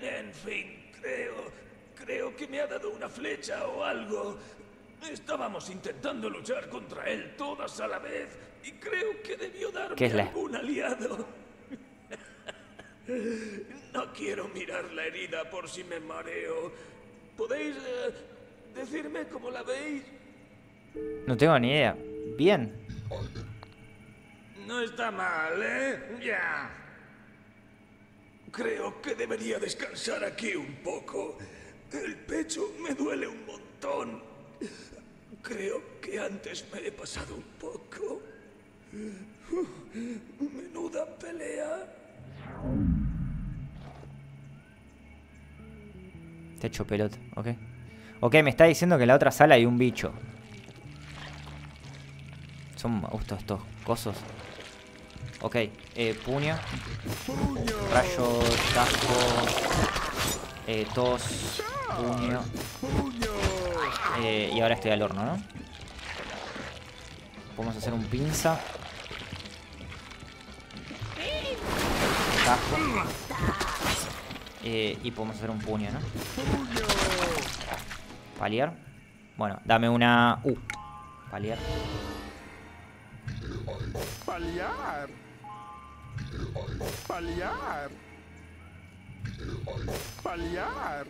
En fin, creo que me ha dado una flecha o algo. Estábamos intentando luchar contra él todas a la vez y creo que debió darme algún aliado. No quiero mirar la herida por si me mareo. ¿Podéis decirme cómo la veis? No tengo ni idea. Bien. No está mal, ¿eh? Ya. Creo que debería descansar aquí un poco. El pecho me duele un montón. Creo que antes me he pasado un poco. Menuda pelea. Te echo pelota, ok. Ok, me está diciendo que en la otra sala hay un bicho. Son me gustan estos cosos. Ok, puño. Rayo, casco. Tos. Puño. Y ahora estoy al horno, ¿no? Podemos hacer un pinza. Casco. Y podemos hacer un puño, ¿no? Paliar. Bueno, dame una... paliar. Paliar. Paliar. Paliar.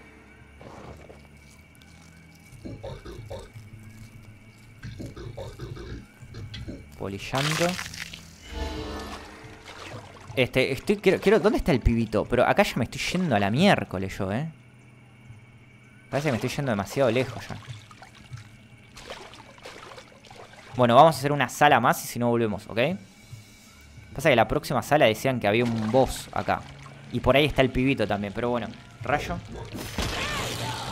Polillando. ¿Dónde está el pibito? Pero acá ya me estoy yendo a la miércoles yo, ¿eh? Parece que me estoy yendo demasiado lejos ya. Bueno, vamos a hacer una sala más y si no volvemos, ¿ok? Pasa que la próxima sala decían que había un boss acá. Y por ahí está el pibito también, pero bueno. Rayo.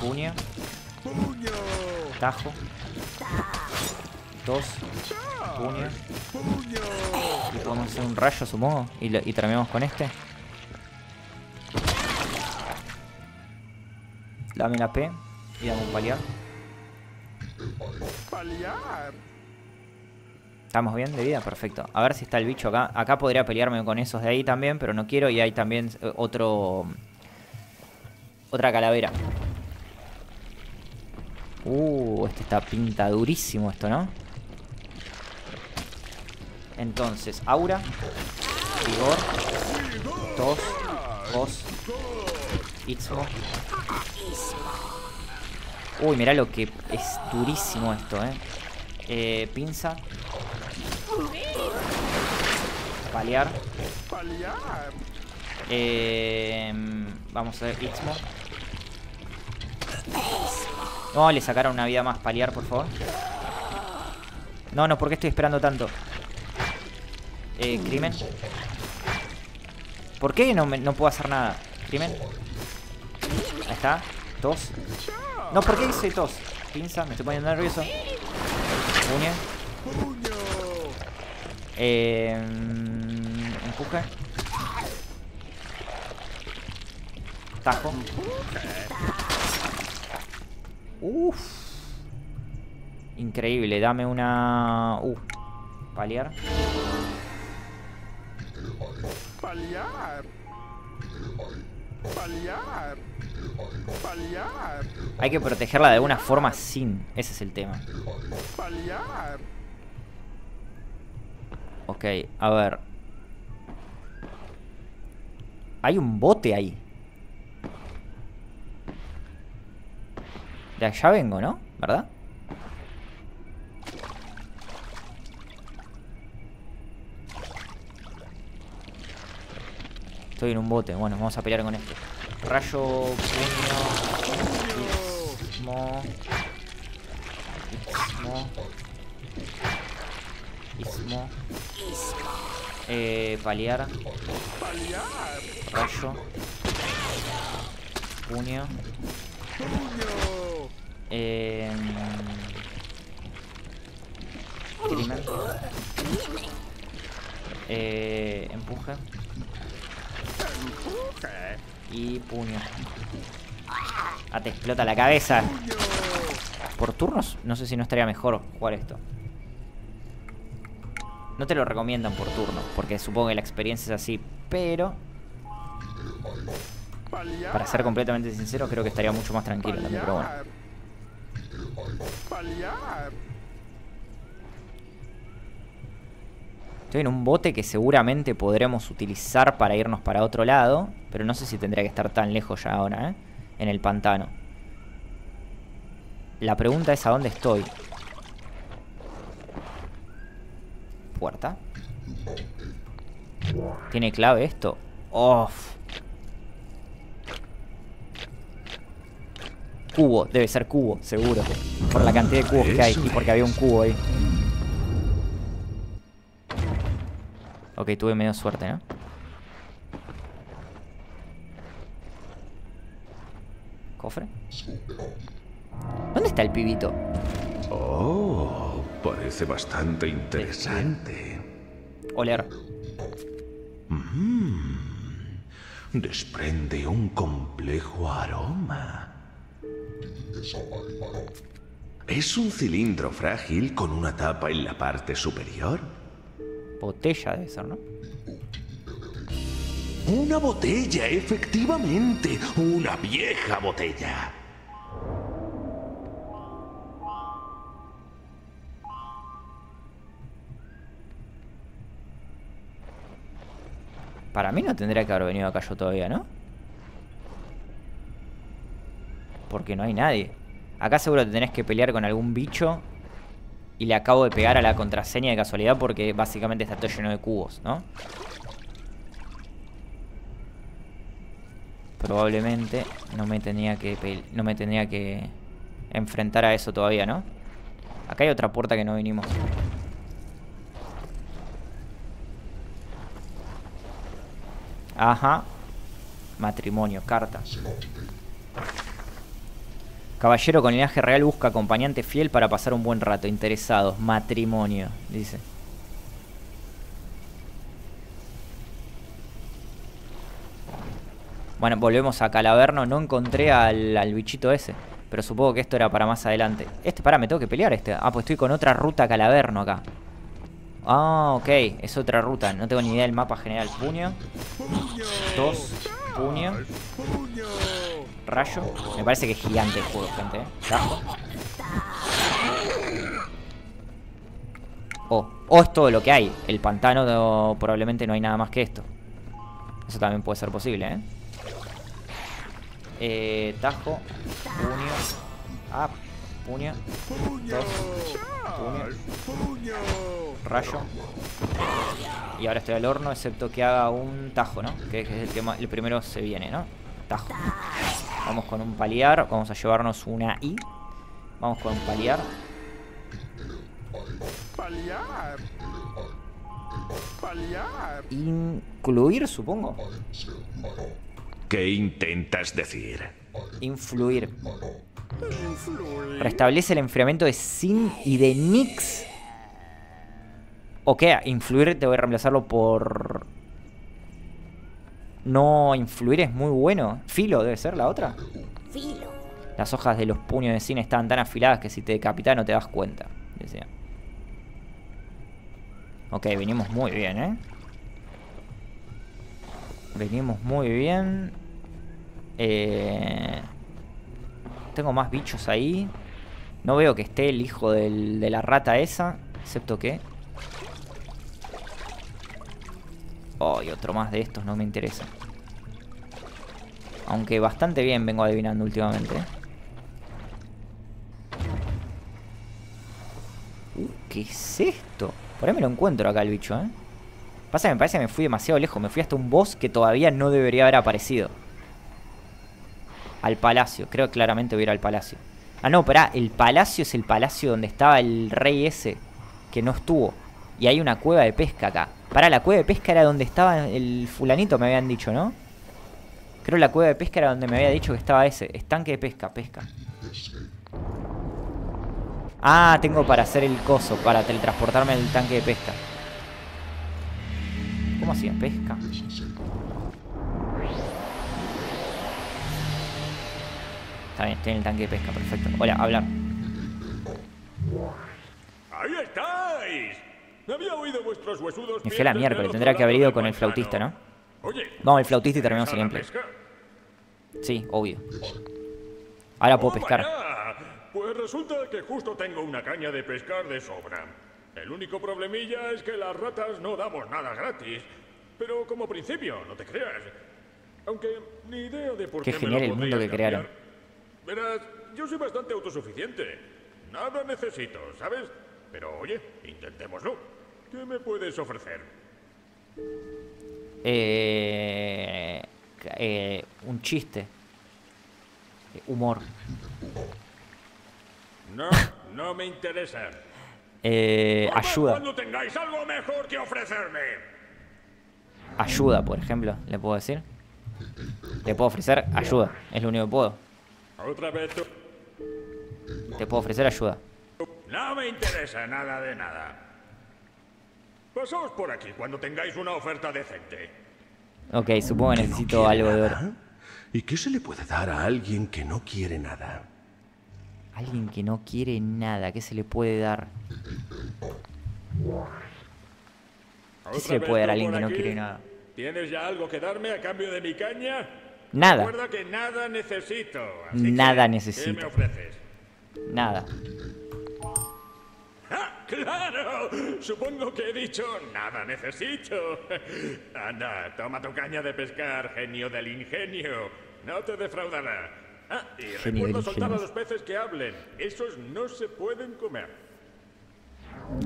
Puño. Tajo. Dos. Puño. Y podemos hacer un rayo, supongo. Y terminamos con este. Dame la P. Y dame un paliar. ¿Estamos bien de vida? Perfecto. A ver si está el bicho acá. Acá podría pelearme con esos de ahí también, pero no quiero. Y hay también otro... otra calavera. Este está pintadurísimo esto, ¿no? Entonces, aura, vigor, tos, os, istmo. Uy, mirá lo que es durísimo esto, ¿eh? Pinza. Paliar. Vamos a ver, istmo. No, le sacaron una vida más. Paliar, por favor. No, no, ¿por qué estoy esperando tanto? Crimen. ¿Por qué no puedo hacer nada? Crimen. Ahí está. Tos. No, ¿por qué hice tos? Pinza, me estoy poniendo nervioso. Puño. Empuje. Tajo. Uff. Increíble, dame una... paliar. Paliar. Paliar. Paliar. Hay que protegerla de alguna forma sin... Ese es el tema. Paliar. Ok, a ver. Hay un bote ahí. De allá vengo, ¿no? ¿Verdad? Estoy en un bote. Bueno, vamos a pelear con este. Rayo, puño, istmo, paliar, rayo, puño, crimen, empuje. Y puño. Ah, te explota la cabeza. ¿Por turnos? No sé si no estaría mejor jugar esto. No te lo recomiendan por turnos, porque supongo que la experiencia es así, pero... Para ser completamente sincero, creo que estaría mucho más tranquilo también, pero bueno. Estoy en un bote que seguramente podremos utilizar para irnos para otro lado, pero no sé si tendría que estar tan lejos ya ahora, ¿eh? En el pantano. La pregunta es a dónde estoy. Puerta. ¿Tiene clave esto? ¡Off! Cubo, debe ser cubo, seguro. Por la cantidad de cubos que hay y porque había un cubo ahí. Ok, tuve medio suerte, ¿no? ¿Cofre? ¿Dónde está el pibito? Oh, parece bastante interesante. Oler. Desprende un complejo aroma. Es un cilindro frágil con una tapa en la parte superior. Botella debe ser, ¿no? Una botella, efectivamente. Una vieja botella. Para mí no tendría que haber venido acá yo todavía, ¿no? Porque no hay nadie. Acá seguro te tenés que pelear con algún bicho. Y le acabo de pegar a la contraseña de casualidad porque básicamente está todo lleno de cubos, ¿no? Probablemente no me tenía que enfrentar a eso todavía, ¿no? Acá hay otra puerta que no vinimos. Ajá. Matrimonio, carta. Caballero con linaje real busca acompañante fiel para pasar un buen rato. Interesados. Matrimonio, dice. Bueno, volvemos a Calaverno. No encontré al bichito ese. Pero supongo que esto era para más adelante. Pará, me tengo que pelear este. Ah, pues estoy con otra ruta a Calaverno acá. Ah, ok. Es otra ruta. No tengo ni idea del mapa general. Puño. Dos. Puño. Rayo. Me parece que es gigante el juego, gente, ¿eh? Oh, es todo lo que hay. El pantano no, probablemente no hay nada más que esto. Eso también puede ser posible, ¿eh? Tajo. Puño. Ah, puño. Dos. Puño. Rayo. Y ahora estoy al horno, excepto que haga un tajo, ¿no? Que es el primero se viene, ¿no? Tajo. Vamos con un paliar. Vamos a llevarnos una I. Vamos con un paliar. Incluir, supongo. ¿Qué intentas decir? Influir. Restablece el enfriamiento de Sin y de Nix. Ok, influir te voy a reemplazarlo por... No, influir es muy bueno. Filo debe ser la otra. Filo. Las hojas de los puños de cine estaban tan afiladas que si te decapitas no te das cuenta, decía. Ok, venimos muy bien, ¿eh? Venimos muy bien. Tengo más bichos ahí. No veo que esté el hijo de la rata esa. Excepto que... Oh, y otro más de estos, no me interesa. Aunque bastante bien vengo adivinando últimamente. ¿Qué es esto? Por ahí me lo encuentro acá el bicho, ¿eh? Pasa que me parece que me fui demasiado lejos. Me fui hasta un boss que todavía no debería haber aparecido. Al palacio. Creo que claramente voy a ir al palacio. Ah, no, pará. El palacio es el palacio donde estaba el rey ese. Que no estuvo. Y hay una cueva de pesca acá. Pará, la cueva de pesca era donde estaba el fulanito, me habían dicho, ¿no? Creo que la cueva de pesca era donde me había dicho que estaba ese. Estanque de pesca, pesca. Ah, tengo para hacer el coso, para teletransportarme al tanque de pesca. ¿Cómo hacía? Pesca. Está bien, estoy en el tanque de pesca, perfecto. Hola, hablar. ¡Ahí estáis! Había oído vuestros huesudos. Me fui a la miércoles, tendría que haber ido con el flautista, ¿no? Vamos, el flautista y terminamos el gameplay. Sí, obvio. Ahora puedo pescar. Pues resulta que justo tengo una caña de pescar de sobra. El único problemilla es que las ratas no damos nada gratis. Pero como principio, no te creas. Aunque ni idea de por qué. Qué genial el mundo que crearon. Verás, yo soy bastante autosuficiente. Nada necesito, ¿sabes? Pero oye, intentémoslo. ¿Qué me puedes ofrecer? Un chiste. Humor. No, no me interesa. Ayuda. Cuando tengáis algo mejor que ofrecerme. Ayuda, por ejemplo, le puedo decir. Te puedo ofrecer ayuda, es lo único que puedo. Otra vez tú. Te puedo ofrecer ayuda. No me interesa nada de nada. Pasaos por aquí cuando tengáis una oferta decente. Ok, supongo que necesito algo de oro. ¿Y qué se le puede dar a alguien que no quiere nada? Alguien que no quiere nada, ¿qué se le puede dar? ¿Qué se le puede dar a alguien que no quiere nada? ¿Tienes ya algo que darme a cambio de mi caña? Nada. Recuerda que nada necesito. Nada necesito. ¿Qué me ofreces? Nada. ¡Ah, claro! Supongo que he dicho nada necesito. Anda, toma tu caña de pescar, genio del ingenio. No te defraudará. Ah, y recuerda soltar a los peces que hablen. Esos no se pueden comer.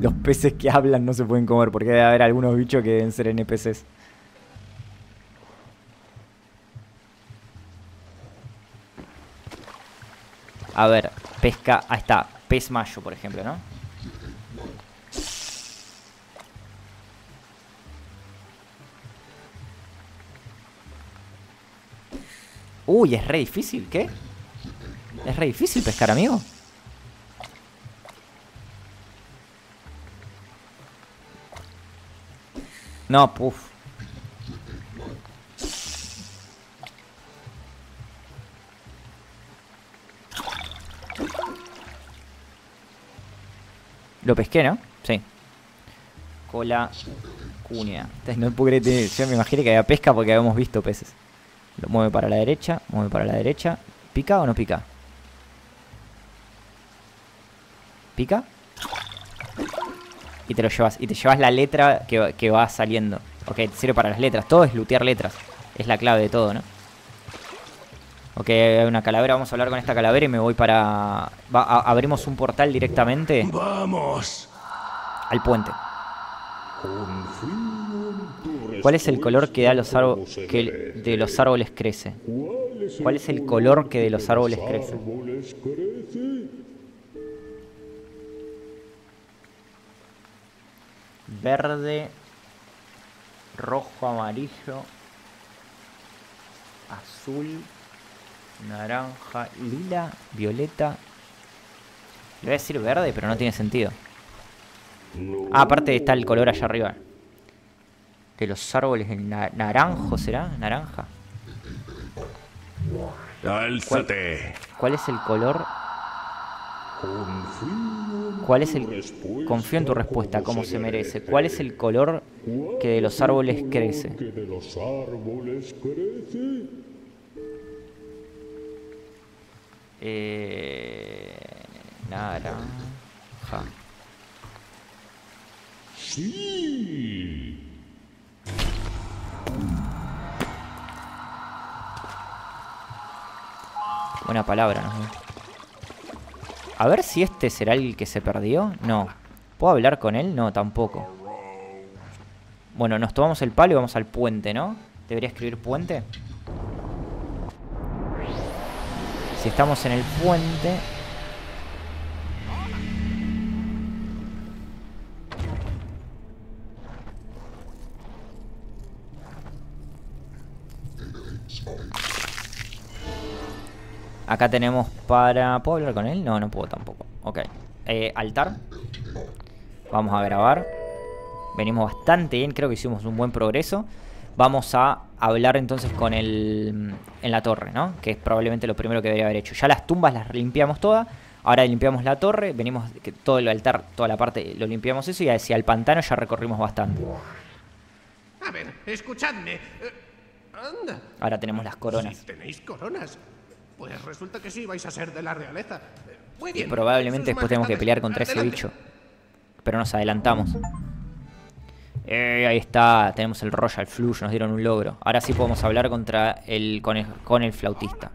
Los peces que hablan no se pueden comer, porque debe haber algunos bichos que deben ser NPCs. A ver, pesca... Ahí está, pez mayo, por ejemplo, ¿no? Uy, es re difícil, ¿qué? Es re difícil pescar, amigo. No, puf. Lo pesqué, ¿no? Sí. Cola, cuña. No puedo creer, yo me imaginé que había pesca porque habíamos visto peces. Lo mueve para la derecha, mueve para la derecha. ¿Pica o no pica? ¿Pica? Y te lo llevas. Y te llevas la letra que va saliendo. Ok, te sirve para las letras. Todo es lootear letras. Es la clave de todo, ¿no? Ok, hay una calavera. Vamos a hablar con esta calavera y me voy para... abrimos un portal directamente. ¡Vamos! Al puente. ¿Cuál es el color que da los árboles que de los árboles crece? ¿Cuál es el color que de los árboles crece? Verde, rojo, amarillo, azul, naranja, lila, violeta. Le voy a decir verde, pero no tiene sentido. Ah, aparte está el color allá arriba. De los árboles, el naranjo, ¿será? Naranja. ¡Álzate! ¿Cuál es el color? ¿Cuál es el...? Confío en tu respuesta, como se merece. ¿Cuál es el color que de los árboles crece? Naranja. ¡Sí! Buena palabra, ¿no? A ver si este será el que se perdió. No. ¿Puedo hablar con él? No, tampoco. Bueno, nos tomamos el palo y vamos al puente, ¿no? ¿Debería escribir puente? Si estamos en el puente... Acá tenemos para... ¿Puedo hablar con él? No, no puedo tampoco. Ok. Altar. Vamos a grabar. Venimos bastante bien. Creo que hicimos un buen progreso. vamos a hablar entonces con el en la torre, ¿no? Que es probablemente lo primero que debería haber hecho. Ya las tumbas las limpiamos todas. Ahora limpiamos la torre, venimos que todo el altar, toda la parte lo limpiamos eso y hacia el pantano ya recorrimos bastante. A ver, escuchadme. Anda. Ahora tenemos las coronas. Si tenéis coronas, pues resulta que sí vais a ser de la realeza. Muy bien. Y probablemente después tenemos que pelear contra ese bicho. Pero nos adelantamos. Ahí está, tenemos el Royal Flush, nos dieron un logro. Ahora sí podemos hablar contra el con el flautista.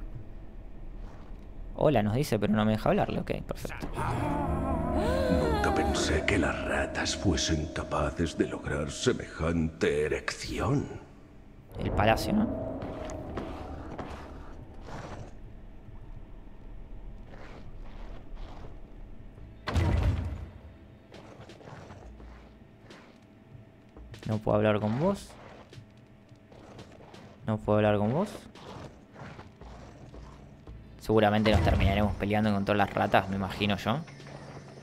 Hola, nos dice, pero no me deja hablarle. Ok, perfecto. Nunca pensé que las ratas fuesen capaces de lograr semejante erección. El palacio, ¿no? No puedo hablar con vos. No puedo hablar con vos. Seguramente nos terminaremos peleando con todas las ratas, me imagino yo.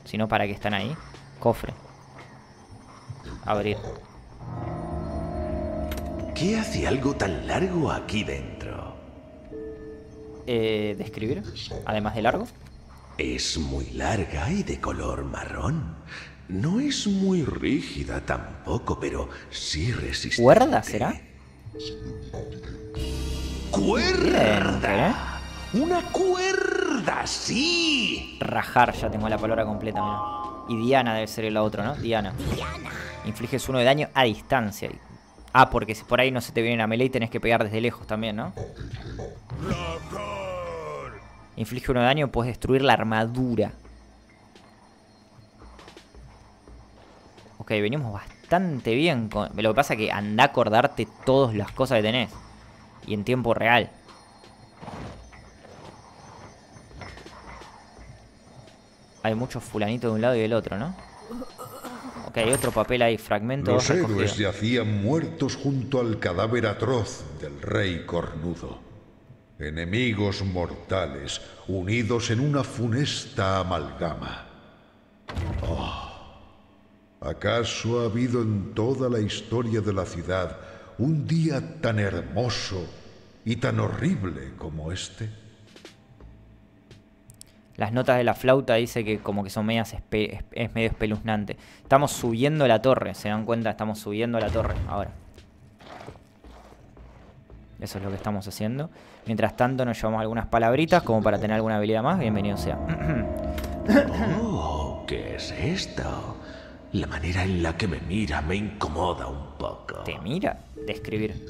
Si no, ¿para qué están ahí? Cofre. Abrir. ¿Qué hace algo tan largo aquí dentro? ¿Describir? Además de largo. Es muy larga y de color marrón. No es muy rígida tampoco, pero sí resistente. ¿Cuerda será? ¡Cuerda! ¡Una cuerda, sí! Rajar, ya tengo la palabra completa, mira. Y Diana debe ser el otro, ¿no? Diana. Diana. Infliges 1 de daño a distancia. Ah, porque si por ahí no se te vienen a melee y tenés que pegar desde lejos también, ¿no? Rajar. Inflige 1 de daño, puedes destruir la armadura. Ok, venimos bastante bien con... Lo que pasa es que anda a acordarte todas las cosas que tenés. Y en tiempo real. Hay muchos fulanitos de un lado y del otro, ¿no? Ok, hay otro papel ahí, fragmento. Los héroes yacían muertos junto al cadáver atroz del rey cornudo. Enemigos mortales, unidos en una funesta amalgama. Oh, ¿acaso ha habido en toda la historia de la ciudad un día tan hermoso y tan horrible como este? Las notas de la flauta dice que como que son medias, es medio espeluznante. Estamos subiendo la torre, ¿se dan cuenta? Estamos subiendo la torre ahora. Eso es lo que estamos haciendo. Mientras tanto nos llevamos algunas palabritas como para tener alguna habilidad más. Bienvenido sea. Oh, ¿qué es esto? La manera en la que me mira me incomoda un poco. ¿Te mira? Describir.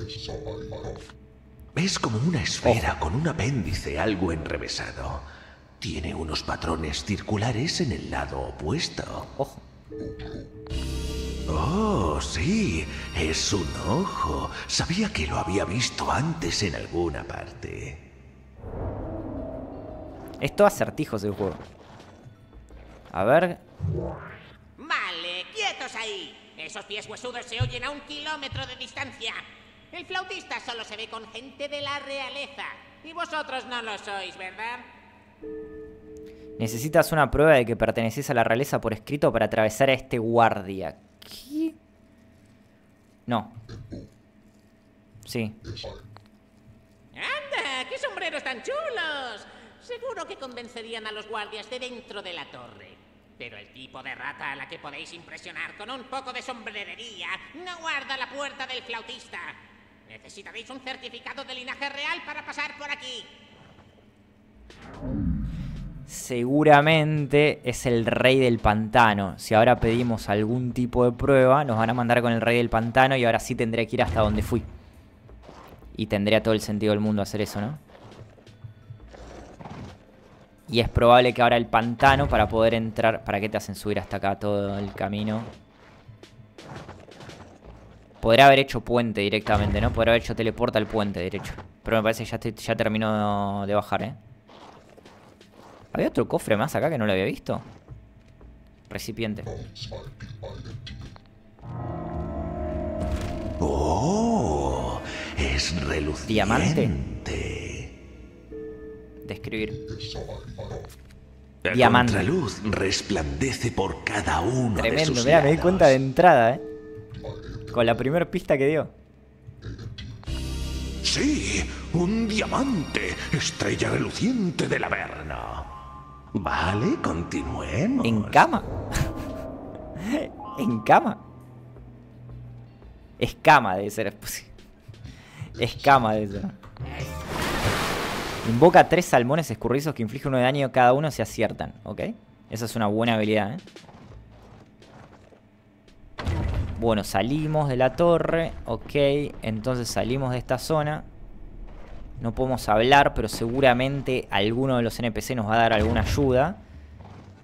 Es como una esfera con un apéndice algo enrevesado. Tiene unos patrones circulares en el lado opuesto. Ojo. Oh, sí, es un ojo. Sabía que lo había visto antes en alguna parte. Es todo acertijos el juego. A ver. Vale, quietos ahí. Esos pies huesudos se oyen a 1 kilómetro de distancia. El flautista solo se ve con gente de la realeza. Y vosotros no lo sois, ¿verdad? Necesitas una prueba de que perteneces a la realeza por escrito para atravesar a este guardia. ¿Qué? No. Sí. ¡Anda! ¡Qué sombreros tan chulos! Seguro que convencerían a los guardias de dentro de la torre. Pero el tipo de rata a la que podéis impresionar con un poco de sombrerería no guarda la puerta del flautista. Necesitaréis un certificado de linaje real para pasar por aquí. Seguramente es el rey del pantano. Si ahora pedimos algún tipo de prueba, nos van a mandar con el rey del pantano. Y ahora sí tendré que ir hasta donde fui. Y tendría todo el sentido del mundo hacer eso, ¿no? Y es probable que ahora el pantano, para poder entrar... ¿Para qué te hacen subir hasta acá todo el camino? Podría haber hecho puente directamente, ¿no? Podría haber hecho teleporta al puente derecho. Pero me parece que ya termino de bajar, ¿eh? ¿Había otro cofre más acá que no lo había visto? Recipiente. ¡Oh! Es reluciente. Diamante. Describir. La diamante. La luz resplandece por cada uno. Tremendo, de sus lados. Mirá, me di cuenta de entrada, ¿eh? Con la primera pista que dio. Sí, un diamante, estrella reluciente del Averno. Vale, continuemos. En cama. En cama. Escama debe ser. Escama debe ser. Invoca 3 salmones escurrizos que inflige 1 de daño cada uno si aciertan, ¿ok? Esa es una buena habilidad, ¿eh? Bueno, salimos de la torre, ok, entonces salimos de esta zona. No podemos hablar, pero seguramente alguno de los NPC nos va a dar alguna ayuda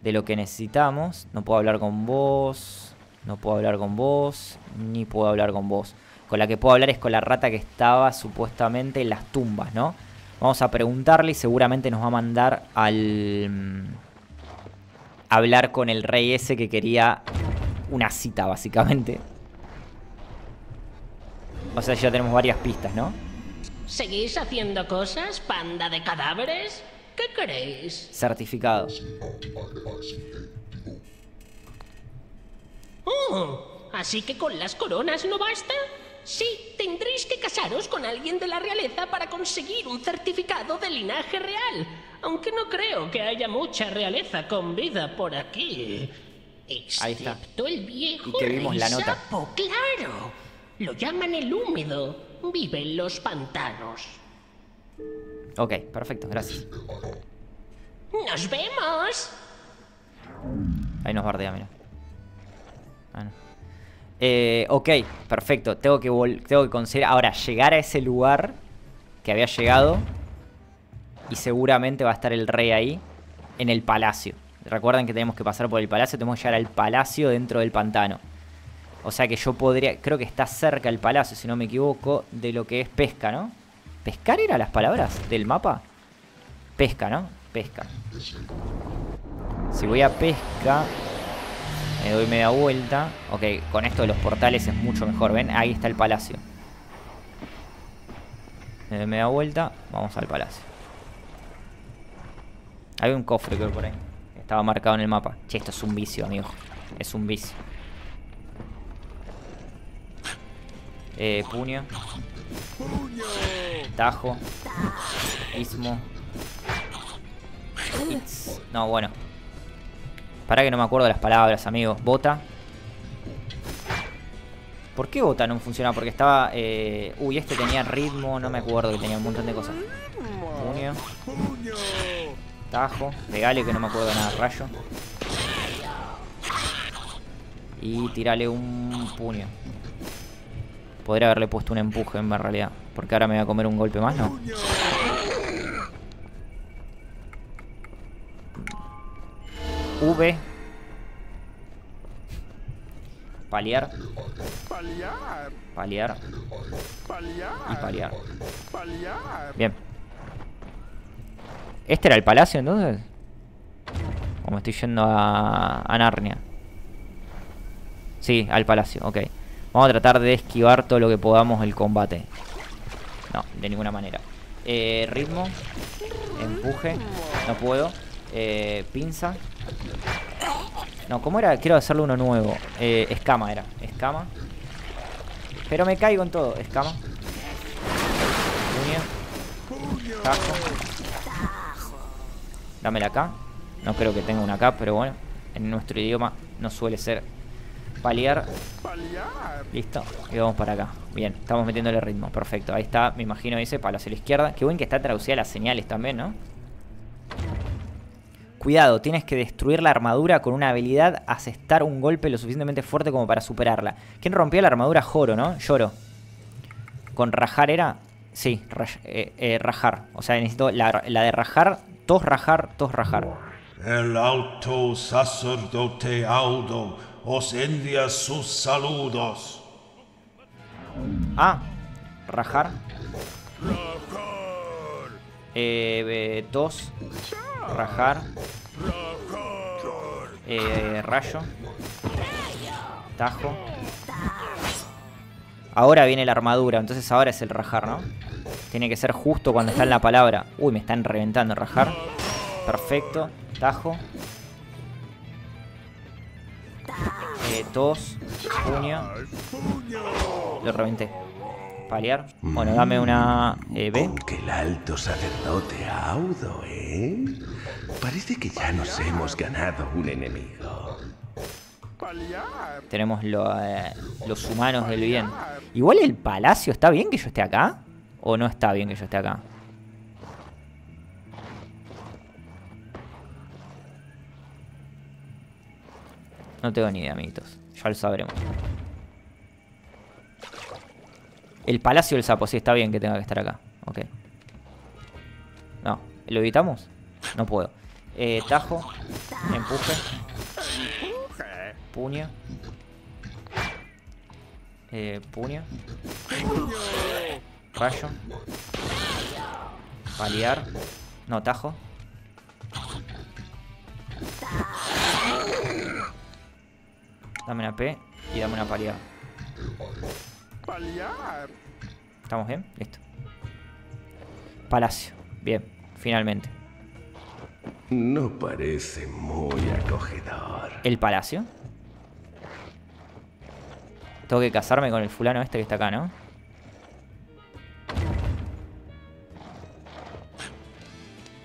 de lo que necesitamos. No puedo hablar con vos, no puedo hablar con vos, ni puedo hablar con vos. Con la que puedo hablar es con la rata que estaba supuestamente en las tumbas, ¿no? Vamos a preguntarle y seguramente nos va a mandar al... hablar con el rey ese que quería... una cita, básicamente. O sea, ya tenemos varias pistas, ¿no? ¿Seguís haciendo cosas, panda de cadáveres? ¿Qué queréis? Certificado. Oh, ¿así que con las coronas no basta? Sí, tendréis que casaros con alguien de la realeza para conseguir un certificado de linaje real. Aunque no creo que haya mucha realeza con vida por aquí. Ahí está. El viejo y que vimos la nota. Sapo, claro. Lo llaman el húmedo. Vive en los pantanos. Ok, perfecto, gracias. ¡Nos vemos! Ahí nos bardea, mira. Ah, no. Ok, perfecto. Tengo que conseguir ahora llegar a ese lugar que había llegado. Y seguramente va a estar el rey ahí, en el palacio. Recuerden que tenemos que pasar por el palacio. Tenemos que llegar al palacio dentro del pantano. O sea que yo podría... creo que está cerca el palacio, si no me equivoco, de lo que es pesca, ¿no? ¿Pescar eran las palabras del mapa? Pesca, ¿no? Pesca. Si voy a pesca, me doy media vuelta. Ok, con esto de los portales es mucho mejor. ¿Ven? Ahí está el palacio. Me doy media vuelta. Vamos al palacio. Hay un cofre, creo, por ahí. Estaba marcado en el mapa. Che, esto es un vicio, amigo. Es un vicio. Puño. Tajo. Istmo. No, bueno. Pará que no me acuerdo de las palabras, amigos. Bota. ¿Por qué bota no funciona? Porque estaba... uy, este tenía ritmo. No me acuerdo que tenía un montón de cosas. Puño. Tajo, pegale que no me acuerdo nada, rayo. Y tirale un puño. Podría haberle puesto un empuje en realidad. Porque ahora me voy a comer un golpe más, ¿no? V. Paliar. Paliar. Y paliar. Bien. ¿Este era el palacio entonces? O me estoy yendo a Narnia. Sí, al palacio, ok. Vamos a tratar de esquivar todo lo que podamos el combate. No, de ninguna manera. Ritmo. Empuje. No puedo. Pinza. No, ¿cómo era? Quiero hacerle uno nuevo. Escama era. Escama. Pero me caigo en todo. Escama. Puño. Tajo. Dámela acá. No creo que tenga una acá, pero bueno. En nuestro idioma no suele ser. Paliar. Listo. Y vamos para acá. Bien, estamos metiéndole ritmo. Perfecto. Ahí está, me imagino, dice palo hacia la izquierda. Qué bueno que está traducida las señales también, ¿no? Cuidado, tienes que destruir la armadura con una habilidad. Asestar un golpe lo suficientemente fuerte como para superarla. ¿Quién rompió la armadura? Joro, ¿no? Lloro. ¿Con rajar era? Sí, rajar. O sea, necesito la de rajar. Tos rajar, tos rajar. El alto sacerdote Audo os envía sus saludos. Ah, rajar. Tos. Rajar. Rayo. Tajo. Ahora viene la armadura, entonces ahora es el rajar, ¿no? Tiene que ser justo cuando está en la palabra. Uy, me están reventando, rajar. Perfecto, tajo. Tos, puño. Lo reventé. paliar. Bueno, dame una B. Aunque el alto sacerdote Audo, parece que ya nos hemos ganado un enemigo. Tenemos los humanos del bien. Igual el palacio, ¿está bien que yo esté acá? ¿O no está bien que yo esté acá? No tengo ni idea, amiguitos. Ya lo sabremos. El palacio del sapo, sí, está bien que tenga que estar acá. Ok. No, ¿lo evitamos? No puedo. Tajo. Empuje. Puño. Puño. Rayo. Paliar. No, tajo. Dame una P y dame una paliar. ¿Estamos bien? Listo. Palacio. Bien, finalmente. No parece muy acogedor. ¿El palacio? Tengo que casarme con el fulano este que está acá, ¿no?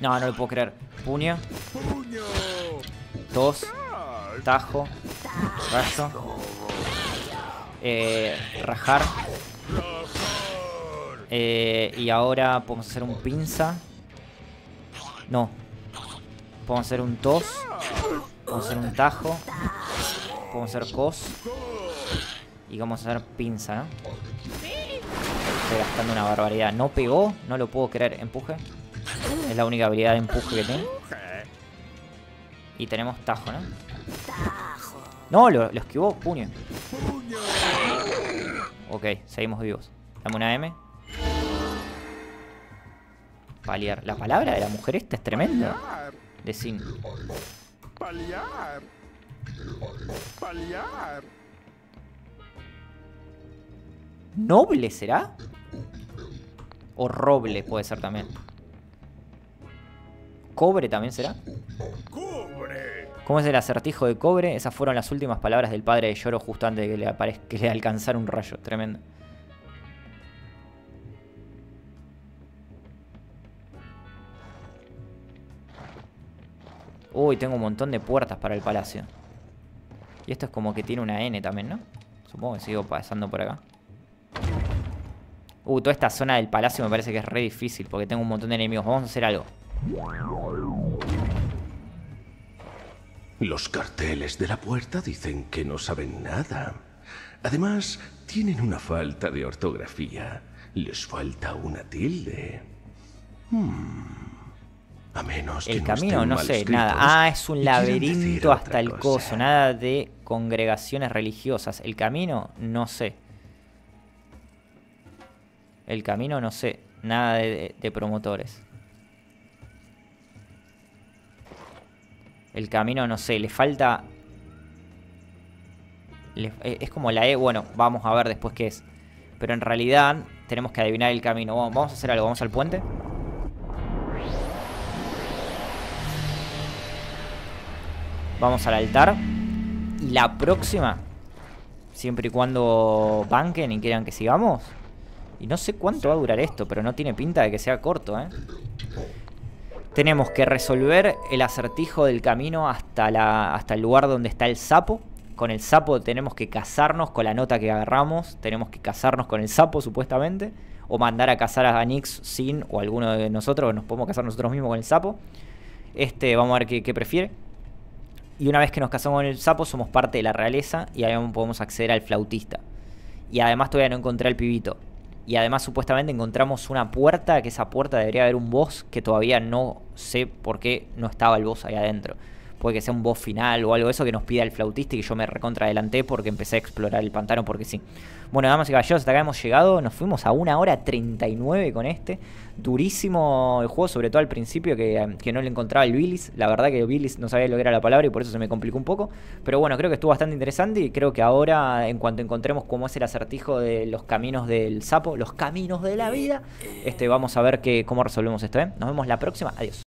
No, no lo puedo creer. Puño. Dos. Tajo. Rayo. Rajar. Y ahora podemos hacer un pinza. No. Podemos hacer un tos. Podemos hacer un tajo. Podemos hacer cos. Y vamos a hacer pinza, ¿no? Estoy gastando una barbaridad. No pegó, no lo puedo creer. Empuje. Es la única habilidad de empuje que tengo. Y tenemos tajo, ¿no? No, lo esquivó. Puño. Ok, seguimos vivos. Dame una M. Paliar. La palabra de la mujer esta es tremenda. De sin. Paliar. Paliar. ¿Noble será? O roble puede ser también. ¿Cobre también será? ¿Cómo es el acertijo de cobre? Esas fueron las últimas palabras del padre de Lloro justo antes de que le alcanzara un rayo. Tremendo. Uy, tengo un montón de puertas para el palacio. Y esto es como que tiene una N también, ¿no? Supongo que sigo pasando por acá. Toda esta zona del palacio me parece que es re difícil porque tengo un montón de enemigos. Vamos a hacer algo. Los carteles de la puerta dicen que no saben nada. Además, tienen una falta de ortografía. Les falta una tilde. A menos que el camino, no sé, nada. Ah, es un laberinto hasta el coso. Nada de congregaciones religiosas. El camino, no sé. El camino, no sé. Nada de promotores. El camino, no sé, le falta... Es como la E, bueno, vamos a ver después qué es. Pero en realidad tenemos que adivinar el camino. Bueno, vamos a hacer algo, vamos al puente. Vamos al altar. Y la próxima, siempre y cuando banquen y quieran que sigamos. Y no sé cuánto va a durar esto, pero no tiene pinta de que sea corto, ¿eh? Tenemos que resolver el acertijo del camino hasta el lugar donde está el sapo. Con el sapo tenemos que casarnos con la nota que agarramos. Tenemos que casarnos con el sapo, supuestamente. O mandar a cazar a Nix, Sin o alguno de nosotros. Nos podemos casar nosotros mismos con el sapo. Vamos a ver qué prefiere. Y una vez que nos casamos con el sapo, somos parte de la realeza. Y ahí podemos acceder al flautista. Y además todavía no encontré al pibito. Y además supuestamente encontramos una puerta, que esa puerta debería haber un boss, que todavía no sé por qué no estaba el boss ahí adentro. Puede que sea un boss final o algo de eso que nos pida el flautista y que yo me recontra adelanté porque empecé a explorar el pantano porque sí. Bueno, damas y caballeros, hasta acá hemos llegado. Nos fuimos a 1:39 con este. Durísimo el juego, sobre todo al principio que no le encontraba el bilis. La verdad que bilis no sabía lo que era la palabra y por eso se me complicó un poco. Pero bueno, creo que estuvo bastante interesante y creo que ahora, en cuanto encontremos cómo es el acertijo de los caminos del sapo, los caminos de la vida, vamos a ver cómo resolvemos esto, ¿eh? Nos vemos la próxima. Adiós.